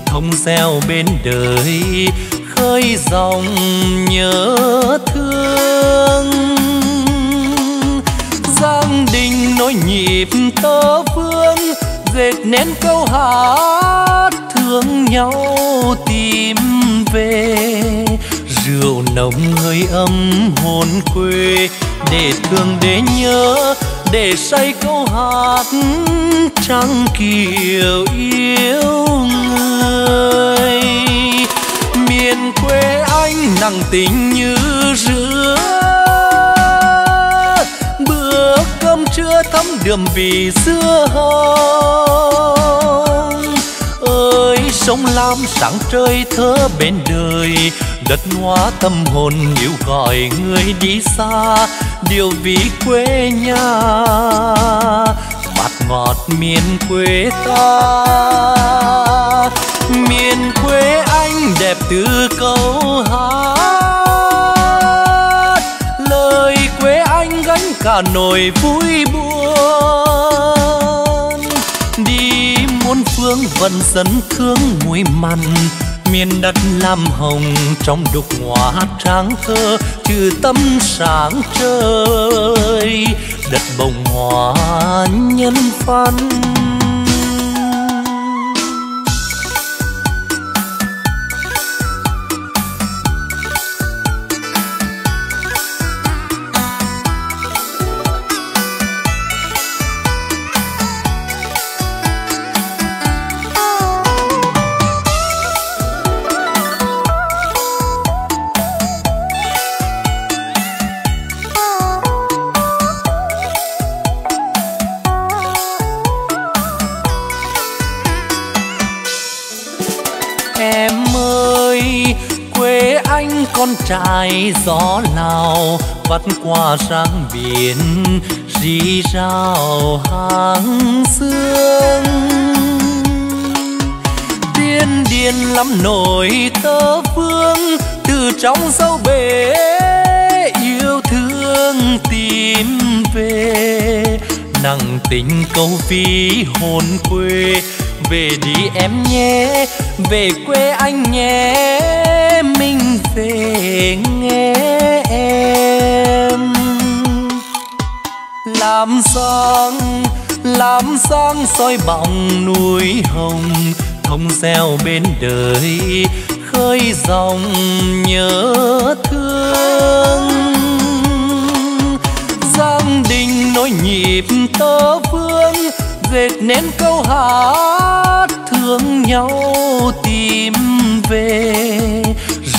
thông reo bên đời, khơi dòng nhớ thương. Giang đình nối nhịp tơ vương, dệt nên câu hát thương nhau tìm về. Rượu nồng hơi ấm hồn quê, để thương để nhớ, để say câu hát trăng kiều yêu người. Miền quê anh nặng tình như rứa, bữa cơm trưa thấm đượm vì xưa hồng. Ơi sông Lam sáng trời thơ bên đời, đất hoa tâm hồn níu gọi người đi xa. Điều vì quê nhà bạt ngọt miền quê ta. Miền quê anh đẹp từ câu hát, lời quê anh gánh cả nỗi vui buồn. Đi muôn phương vẫn dân thương muối mặn, miền đất lam hồng trong đục hoa tráng thơ. Chữ tâm sáng trời đất bồng hoa nhân văn. anh con trai gió Lào vắt qua sang biển rì rào hàng xương. Điên điên lắm nổi tơ vương từ trong sâu bể yêu thương tìm về, nặng tình câu ví hồn quê. Về đi em nhé, về quê anh nhé, mình về nghe em. Làm giang, làm giang soi bọng núi Hồng, thông reo bên đời, khơi dòng nhớ thương. Giang đình nối nhịp tơ vương, dệt nên câu hát thương nhau tìm về.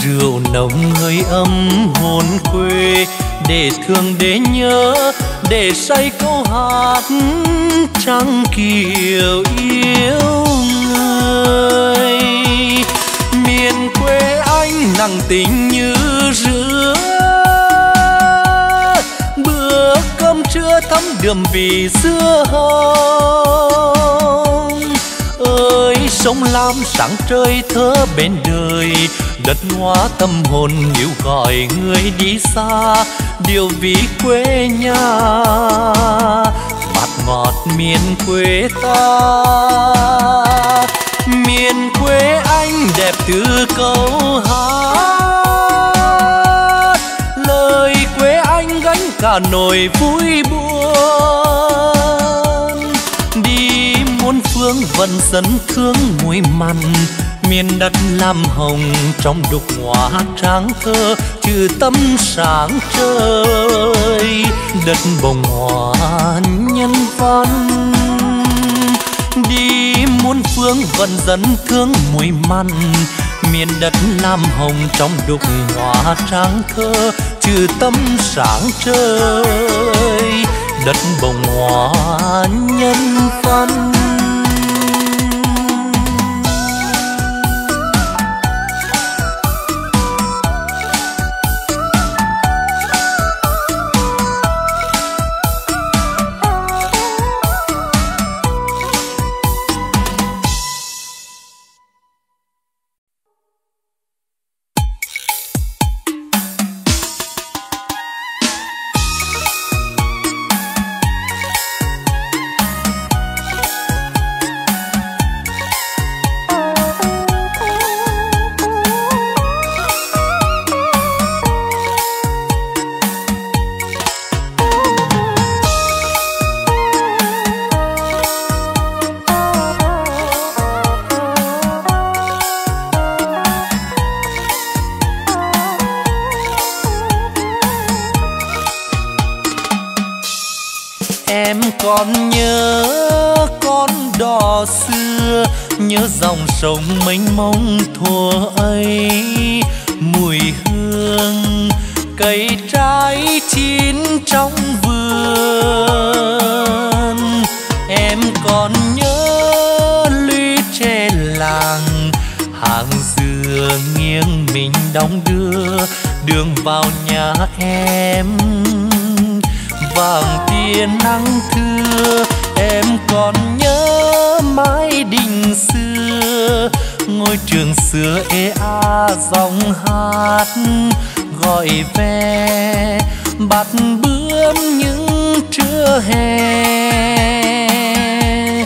Rượu nồng hơi ấm hồn quê, để thương để nhớ, để say câu hát trăng kiều yêu người. Miền quê anh nặng tình như rứa, bữa cơm trưa thấm đượm vì xưa hồng. Ơi sông lam sáng trời thơ bên đời, đất hóa tâm hồn níu gọi người đi xa. Điều vì quê nhà bạt ngọt miền quê ta. Miền quê anh đẹp từ câu hát, lời quê anh gánh cả nỗi vui buồn. Đi muôn phương vẫn dân thương muối mặn, miền đất lam hồng trong đục hoa tráng thơ trừ tâm sáng trời. Đất bồng hoa nhân văn, đi muôn phương vẫn dân thương muối mặn, miền đất lam hồng trong đục hoa tráng thơ trừ tâm sáng trời. Đất bồng hoa nhân văn. Con nhớ con đò xưa, nhớ dòng sông mênh mông thuở ấy, mùi hương cây trái chín trong vườn. Em còn nhớ lũy tre làng, hàng dừa nghiêng mình đong đưa, đường vào nhà em vàng tia nắng thưa. Em còn nhớ mái đình xưa, ngôi trường xưa ê a dòng hát gọi về bạt bướm những trưa hè.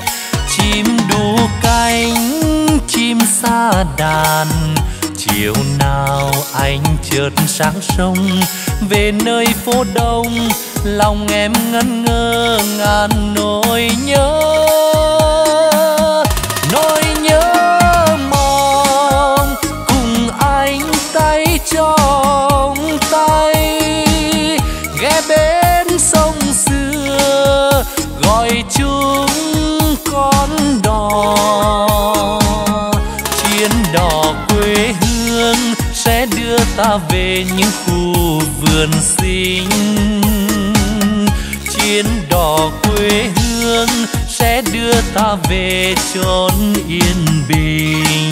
Chim đu cánh chim sa đàn, chiều nào anh chợt sáng sông về nơi phố đông. Lòng em ngẩn ngơ ngàn nỗi nhớ, nỗi nhớ mong cùng anh tay trong tay ghé bên sông xưa gọi chúng con đò. Chuyến đò quê hương sẽ đưa ta về những khu vườn xinh. Chuyến đò quê hương sẽ đưa ta về chốn yên bình.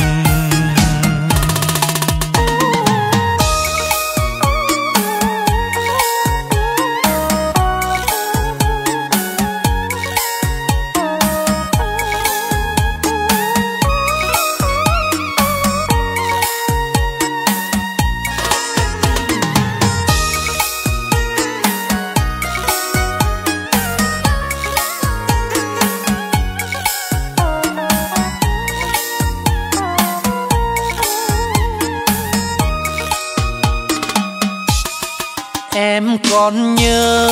còn nhớ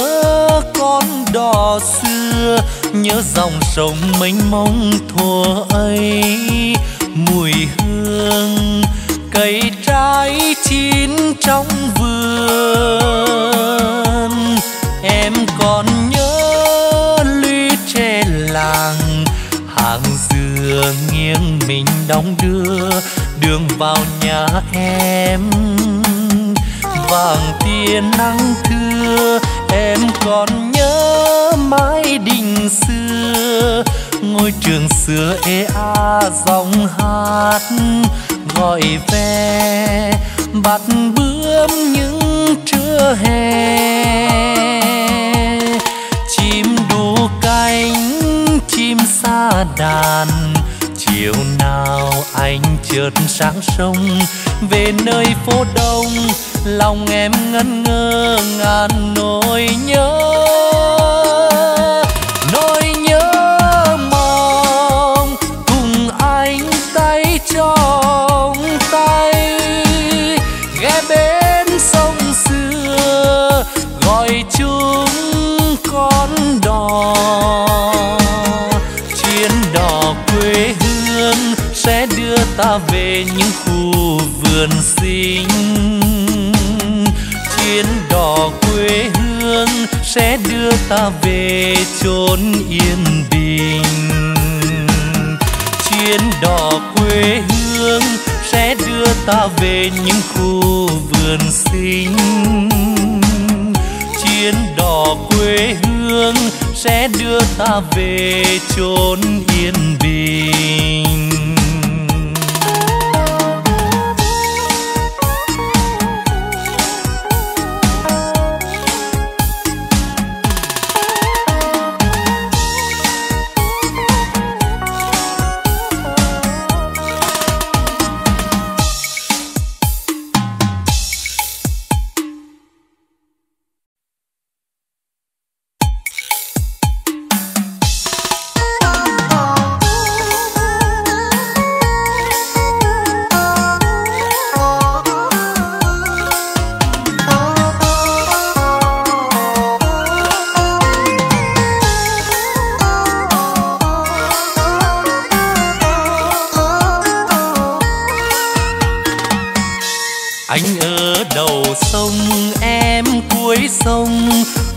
con đò xưa, nhớ dòng sông mênh mông thuở ấy, mùi hương cây trái chín trong vườn. Em còn nhớ lũy tre làng, hàng dừa nghiêng mình đong đưa, đường vào nhà em vàng tia nắng thưa. Em còn nhớ mái đình xưa, ngôi trường xưa ê a giọng hát gọi về bắt bướm những trưa hè. Chim đu cánh chim sa đàn, chiều nào anh chợt sáng sông về nơi phố đông, lòng em ngẩn ngơ ngàn nỗi nhớ. Nỗi nhớ mong cùng anh tay trong tay, ghé bên sông xưa gọi chúng con đò. Chuyến đò quê hương sẽ đưa ta về những khu vườn xinh, chuyến đò quê hương sẽ đưa ta về chốn yên bình. Chuyến đò quê hương sẽ đưa ta về những khu vườn xinh, chuyến đò quê hương sẽ đưa ta về chốn yên bình.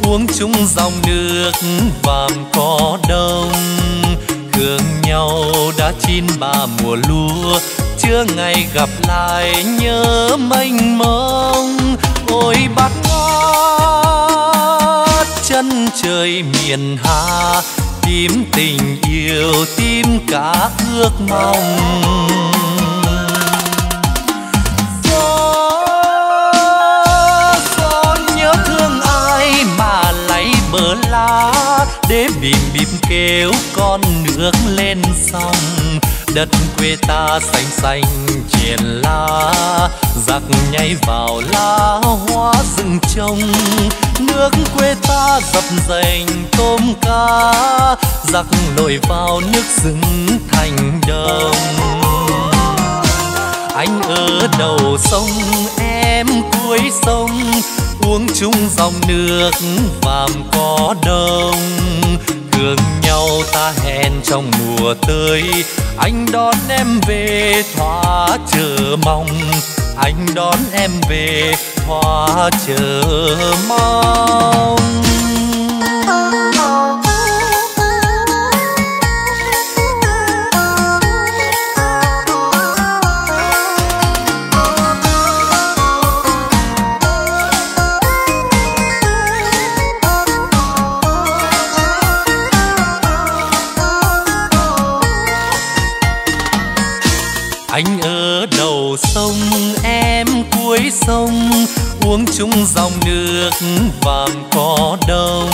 Uống chung dòng nước vàng có đông, thương nhau đã chín ba mùa lúa, chưa ngày gặp lại nhớ mênh mông. Ôi bát ngát chân trời miền Hà, tìm tình yêu tìm cả ước mong. Bờ lá để bìm bìm kêu con nước lên sông, đất quê ta xanh xanh triền lá, giặc nhảy vào lá hóa rừng trông. Nước quê ta dập dềnh tôm cá, giặc lội vào nước rừng thành đồng. Anh ở đầu sông em cuối sông, uống chung dòng nước vàm có đông, thương nhau ta hẹn trong mùa tới. Anh đón em về thỏa chờ mong, anh đón em về thỏa chờ mong. Anh ở đầu sông em cuối sông, uống chung dòng nước vàm có đông,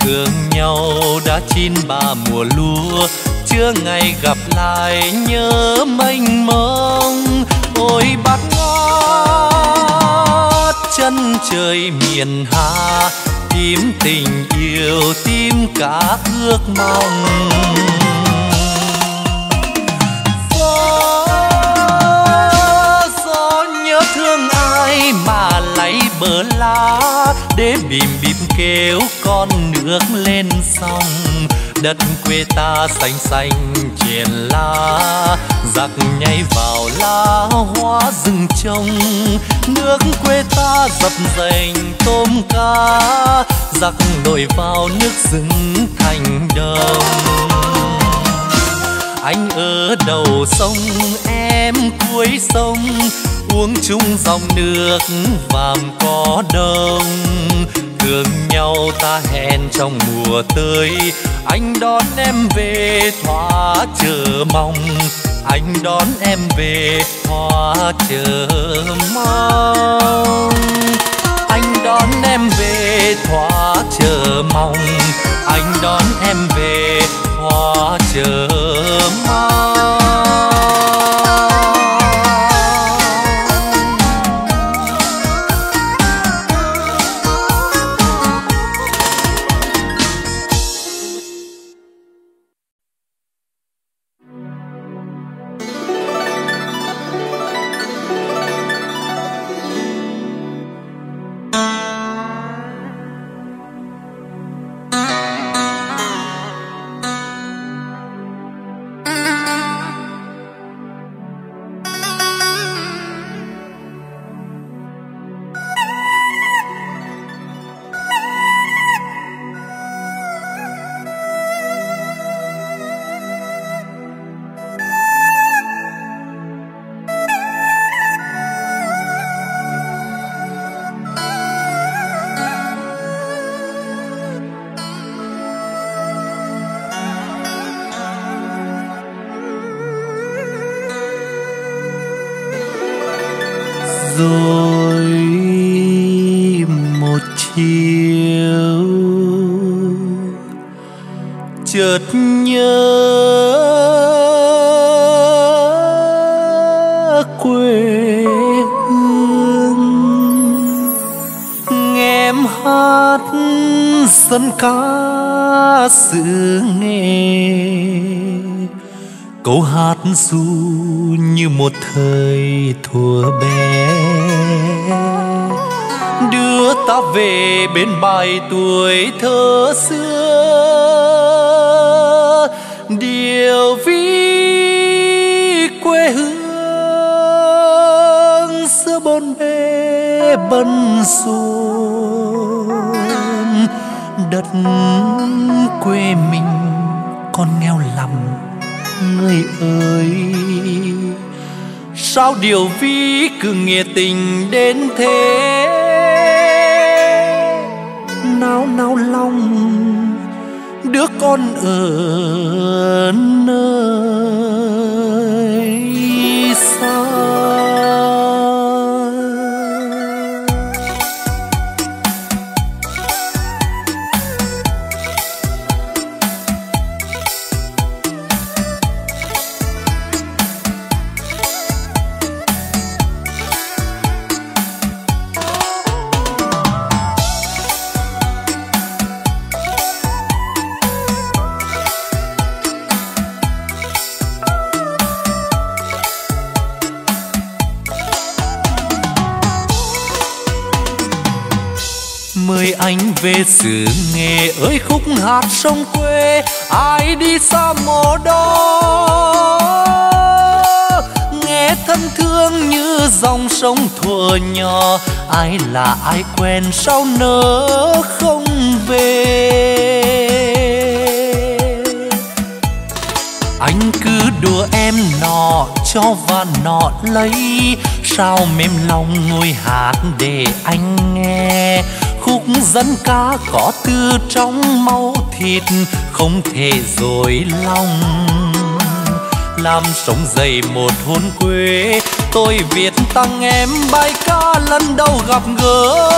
thương nhau đã chín ba mùa lúa, chưa ngày gặp lại nhớ mênh mông. Ôi bát ngát chân trời miền Hà, tìm tình yêu tìm cả ước mong. Thương ai mà lấy bờ lá để kêu con nước lên sông, đất quê ta xanh xanh triền lá, giặc nhảy vào lá hóa rừng trông. Nước quê ta dập dềnh tôm cá, giặc nổi vào nước rừng thành đồng. Anh ở đầu sông em cuối sông, uống chung dòng nước vàm có đông. Thương nhau ta hẹn trong mùa tới, anh đón em về thỏa chờ mong. Anh đón em về thỏa chờ mong. Anh đón em về thỏa chờ mong. Anh đón em về thỏa chờ mong. Ca xứ Nghệ, câu hát ru như một thời thuở bé, đưa ta về bên bãi tuổi thơ xưa. Điều ví quê hương xưa bốn bề bận rộn, đất quê mình còn nghèo lắm người ơi. Sao điều ví cứ nghĩa tình đến thế, nao nao lòng đứa con ở nơi xa. Anh về xứ Nghệ ơi, khúc hát sông quê ai đi xa mồ đó nghe thân thương như dòng sông thuở nhỏ. Ai là ai quen sao nỡ không về. Anh cứ đùa em nọ cho và nọ lấy, sao mềm lòng ngồi hát để anh nghe. Khúc dân ca có tư trong máu thịt, không thể dối lòng. Làm sống dậy một hồn quê, tôi viết tặng em bài ca lần đầu gặp gỡ.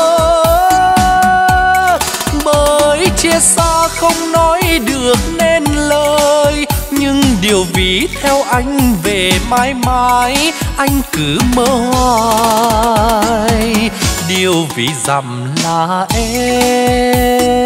Bởi chia xa không nói được nên lời, nhưng điều ví theo anh về mãi mãi. Anh cứ mơ hoài điều ví dặm là em.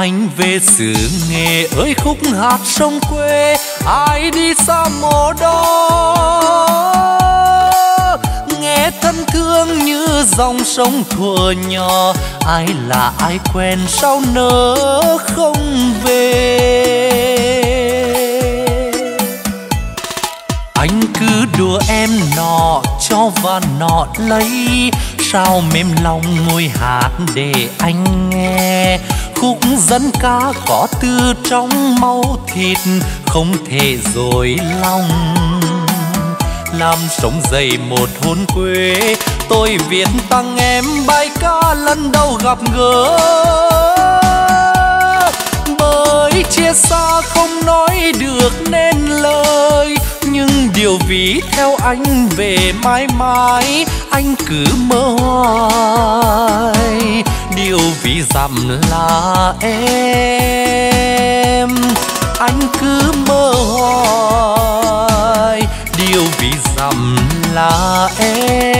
anh về xứ Nghệ ơi khúc hát sông quê, ai đi xa mồ đó nghe thân thương như dòng sông thuở nhỏ, ai là ai quen sao nỡ không về. Anh cứ đùa em nọ cho và nọ lấy, sao mềm lòng ngồi hát để anh nghe. Khúc dân ca có tư trong máu thịt, không thể dối lòng làm sống dậy một hồn quê. Tôi viết tặng em bài ca lần đầu gặp gỡ, bởi chia xa không nói được nên lời. Nhưng điều ví theo anh về mãi mãi, anh cứ mơ hoài điều ví dặm là em. Anh cứ mơ hoài điều ví dặm là em.